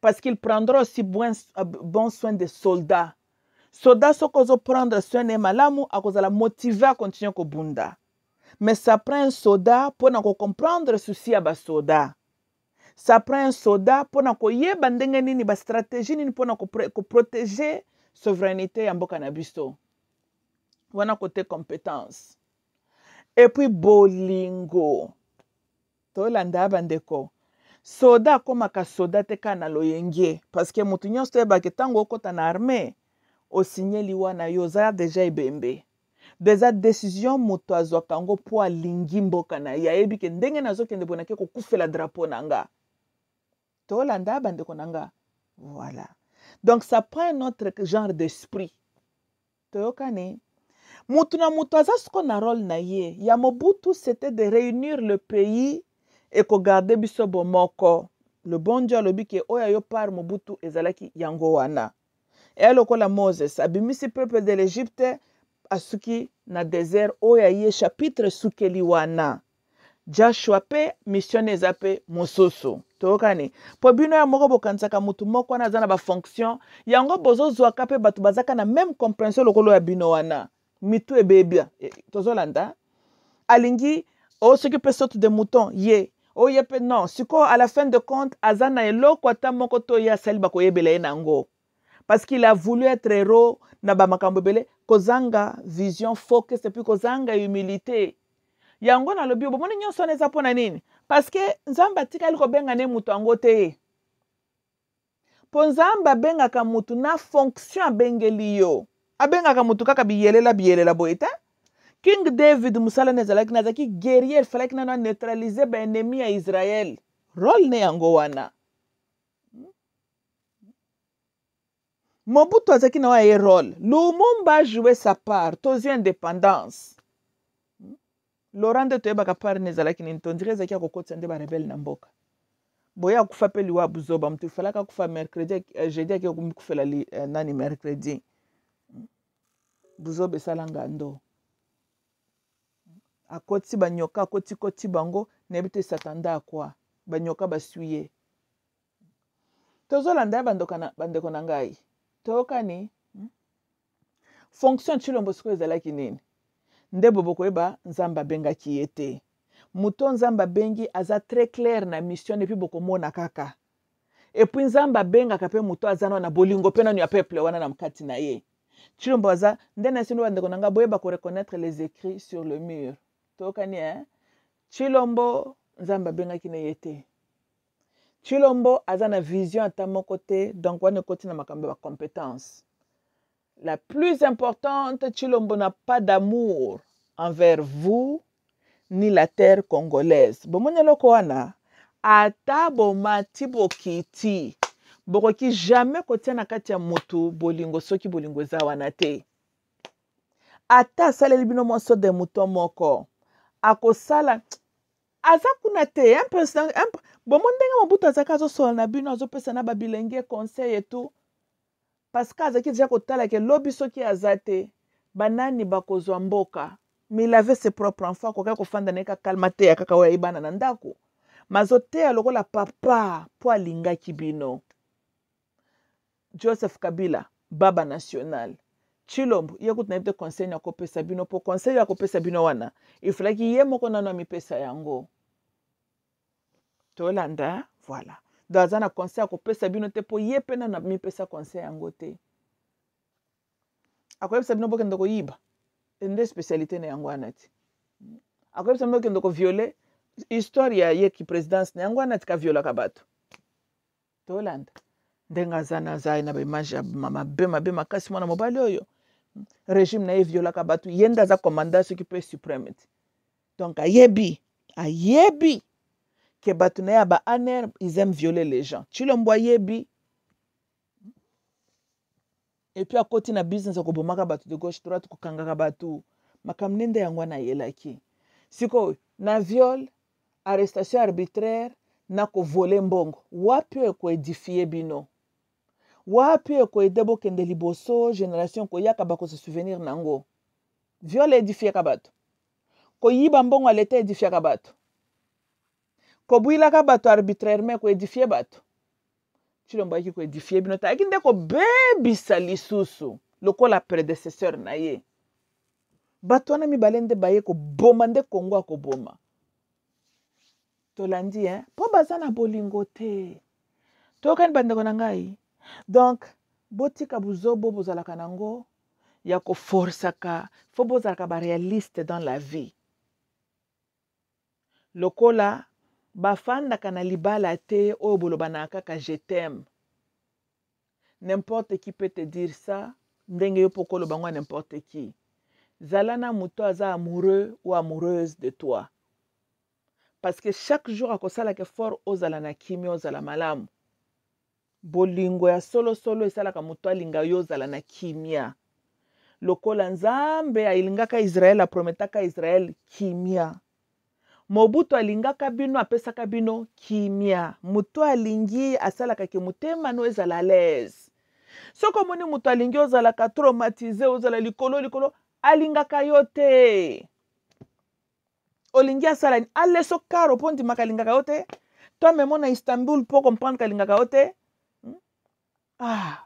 Parce qu'il prendra aussi bon, bon soin des soldats. Soldats sont qu'on prendre soin des malamu à cause de la motiver à continuer au bunda. Mais ça prend un soldat pour nous comprendre souci à bas soldat. Ça prend un soldat pour nous yebandenge nini ba stratégie nini pour nous protéger souveraineté en mboka na biso. Wana côté compétence. Et puis bolingo. Tolanda bandeko. Soda comme ka soda te kana loyenge parce que mutunyo steba ke tango kota na armée o signeli wana yoza déjà ibembe. Déjà décision muto azwa kango po alingi mboka na ya ebi ke ndenge nazo kende bonake ko kufela drapeau nanga. Tolanda bandeko nanga. Voilà. Donc ça prend un autre genre d'esprit. Tokane. Mutu na mutu aza siko na rôle na ye. Ya Mobutu, c'était de réunir le pays et ko garder biso bomoko. Le bon Dieu alobi ke oya yo par Mobutu ezalaki yango wana. elokola Moses abimisi peuple de l'Égypte asuki na desert oya ye chapitre sukeli wana Joshua pe missionnaire pe mososo tokani po bino ya moko bokanisaka mutu moko na zana ba fonction yango bozozwa kape batu bazaka na même compréhension lokolo ya bino wana mitu ebebia tozolanda alingi o soki pe sorte de mouton ye o ye pe non siko à la fin de compte azana eloko ata moko to ya saliba koyebela enango parce qu'il a voulu être héros na ba makambo ebele kozanga vision focus et puis kozanga humilité yango na lobi bomone nyonso neza pona nini parce que nzamba tika liko benga ne mutu angote po nzamba benga ka mutu na fonction bengeliyo abenga ka mutu kaka biyelela biyelela boita King David musala nezalak nazaki guerrier falak na neutraliser ba ennemi ya Israël role ne yango wana Mobutu azaki na wa rôle Lumumba jouer sa part tozi indépendance Laurent de Eva kapar nezala kini ntondire zaki akokotsa nde ba rebel na mboka. Boya kufa pe liwa buzoba mtu falaka kufa mercredi jeudi akyo kumkufela nani mercredi. Buzobe salanga ndo. Akoti banyoka akoti koti bango nebite satanda akwa banyoka basuye. Tozola nda bandoka na bandeko na ngai. Tokani. Fonction Tshilombo siko ezala kinini. Ndebo boko eba nzamba benga kiete. Muto nzamba bengi aza très clair na mission epi boko mona kaka. Epi nzamba benga kape muto azana na bolingo pena ni peuple wana na mkati na ye. Tshilombo aza ndena sino wande konanga boyeba ko reconnaître les écrits sur le mur. Tokani hein. Tshilombo nzamba benga kineyete. Tshilombo azana vision atamo côté donc wana côté na makambe ba compétence. La plus importante, Tshilombo n'a pas d'amour envers vous, ni la terre congolaise. Bomone lokoana, atabo matibo kiti, bokoki jamais kotia na kati ya mutu, bolingo soki bolingo za wanate. Ata sale libino monso de muto moko, ako sala, azakunate, un peu, un peu, bomone denga mabuta azakazo sol na bino, azo pesa na babilenge, conseil et tout. Parce que azaki déjà kotala ke lobi soki azate banani bakozwa mboka mais il avait ses propres enfants koka kofanda neka kalmate ya kaka wa ibana na ndako mazotea lokola papa po alinga kibino Joseph Kabila baba national Tshilombo yekut na ibte conseil na kopesa bino po conseil ya kopesa bino wana iflaki yemo kona na mipesa yango tolanda voilà dans un conseil à couper sa binote pour y peine na mi pesa conseil angote. A quoi ça binote que ndoko yiba. Une spécialité na yangoanati. A quoi ça binote que ndoko violer histoire ya ye ki présidence na yangoanati ka viola kabato. Tolanda. Ndenga zana zaina be manja mama be mabe makasi mwana mobali oyo. Régime na ye viola kabato yenda za commandant ce qui peut suprême. Donc ayebi, ayebi. Que batuneya ba aner, ils aiment violer les gens. Tu l'envoyais bi. Et puis à côté na business ko bomaka batu de gauche droite ko kangaka batu. Makamnende yango na yelaki. Siko na viol, arrestation arbitraire, na ko voler mbongo. Wapi ko édifier bino. Wapi ko edebo kende liboso génération ko yaka ba ko se souvenir nango. Viol édifier kabato. Ko yiba mbongo aleta édifier kabato. Kobuila ka bato arbitrairement ko édifier bato. Tshilombo ki ko édifier binota. Akinde ko baby salisusu lokola prédécesseur na ye. Bato na mibalende baye ko boma nde Kongo akoboma. Tolandi hein, po bazana bolingo te. Tokani bandeko na ngai. Donc botika buzobo bozala kanango ya ko force ka, fo bozala ka ba réaliste dans la vie. Lokola bafanda kana libala te o bolobana kaka je t'aime. N'importe qui peut te dire ça, ndenge yo pokolo bangwa n'importe qui. Zalana muto aza amoureux ou amoureuse de toi. Parce que chaque jour akosala ke fort ozalana kimi ozala malamu. Bolingo ya solo solo esala ka muto alinga yo ozalana kimia. Lokola nzambe ailingaka Israel aprometaka Israel kimia. Mobutu alingaka bino apesaka bino kimia. Mutu alingi asalaka ke mutema no ezala à l'aise. Soko moni mutu alingi ozala ka traumatisé ozala likolo likolo alinga kayote. Olingi asala ni alle so karo ponti makalinga kayote. Toi même on a Istanbul pour comprendre kalinga kayote. Ah,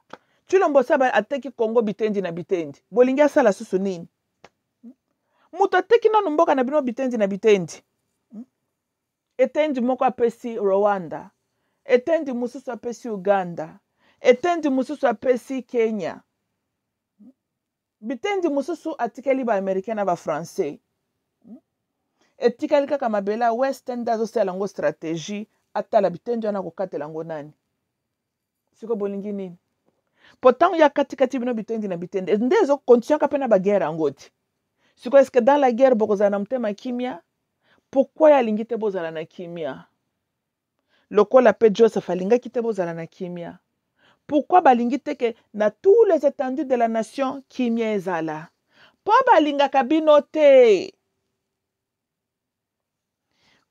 Tshilombo saba ateki Congo bitendi na bitendi. Bolingi asala susu nini? Mutu ateki na mboka na bino bitendi na bitendi. Etendi moko apesi Rwanda. Etendi mususu apesi Uganda. Etendi mususu apesi Kenya. Bitendi mususu atikali ba Amerikana ba Francais. Etikali kaka mabela Western dazo se lango stratégie. Atala bitendi wana kukate lango nani. Siko bolingi nini. Potangu ya katikati bino bitendi na bitendi. Ndezo kontiyan kapena ba guerre angoti. Siko eske dans la guerre boko zana mtema kimia. Pourquoi ya lingi tebo zala na kimia? Loko la pe Joseph alinga ki tebo zala na kimia. Pourquoi balingi teke na tous les étendues de la nation kimia ezala? Po balinga kabino te.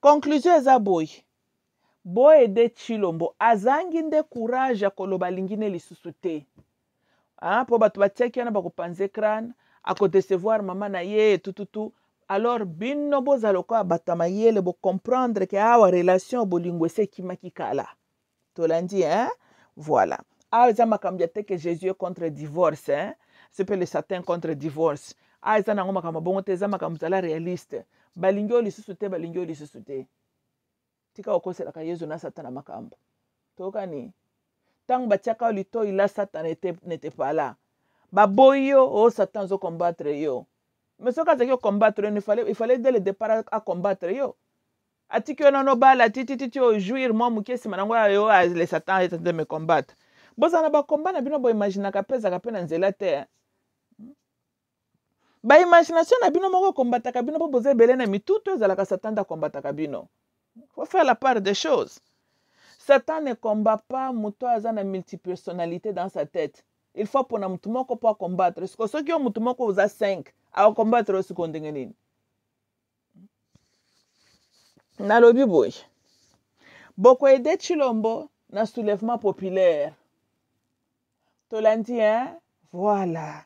Conclusion eza boy. Boy de Tshilombo. Azangi nde courage ya kolo balingi ne lisusu te. Ah, po batu batia ki yana bako panze kran. Ako decevoir mama na ye tout tout tout. Alors, bino bozaloka batamayele bo comprendre que awa relation bolingwese kimakikala. Tolandi, hein? Voilà. Aza makambiate que Jésus contre divorce, hein? C'est pas le Satan contre divorce. Aza nango makamabongote za makamuzala réaliste. Balingyo li susute, balingyo li susute. Tika okose laka yezu na Satan makambo. Toka ni? Tangu batiaka olito ila Satan n'était pas là. Baboyo, oh Satan zo combattre yo. Mais ce cas de combattre, il fallait, il fallait dès le départ à combattre. Yo. Ati que non bala, titi titi au jouir moi muke si manangwa yo les Satan est de me combattre. Bon ça n'a pas combat na bino bo imaginer ka pesa ka pena nzela te. Ba imagination na bino moko combattre ka bino bo boze belena mi tout tous ala ka Satan da combattre ka bino. Faut faire la part des choses. Satan ne combat pas muto azana multipersonnalité dans sa tête. Il faut pour na mutu moko pour combattre. Parce que ceux qui ont mutu moko usa cinq à combattre au second degré. Na lobi boy. Boko aide Tshilombo na soulèvement populaire. Tolandi hein? Voilà.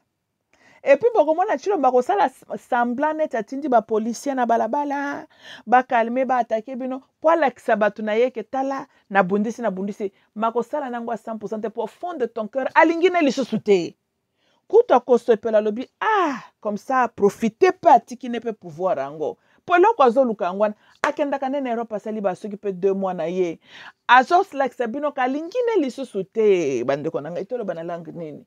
Et puis boko mona Tshilombo ko sala semblant net atindi ba policier na balabala, ba calmer ba attaquer bino, po lakisa batu na yeke tala na bundisi na bundisi, mako sala nangwa cent pour cent pour fond de ton cœur alingine lisosute. Kouta kosope la lobby, ah, comme ça, profitez pas, tiki ne peut pouvoir ango. Polo kwa zo luka angwan, akenda kanene Europa sali ba soki pe deux mois na ye. Azos la ksabino ka lingine lisu sute, bande konanga, itolo bana langue nini.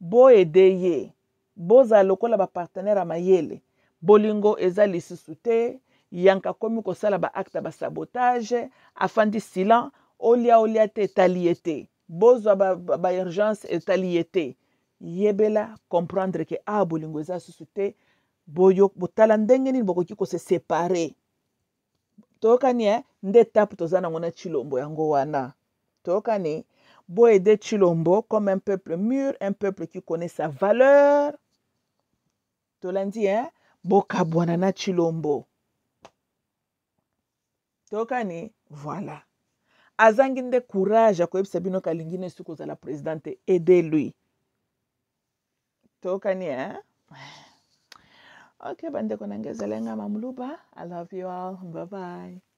Bo edeye, boza lokola ba partenaire amayele, bolingo eza lisu sute, yanka komi kosala ba acte ba sabotage, afandi silan, olia olia te taliete, boza ba, ba, ba urgence et taliete. Yebela comprendre que ah bolingweza susute boyok botalandenge ni bokoki ko se séparer toka ni eh, ndeta putozana ngona Tshilombo yango wana toka ni bo aider Tshilombo comme un peuple mûr, un peuple qui connaît sa valeur tolandi hein boka bwana na Tshilombo toka ni voilà azangi nde courage akoyebisa bino kalingine suko za la présidente aider lui. Okay, bande konangeza lenga mamluba. I love you all. Bye bye.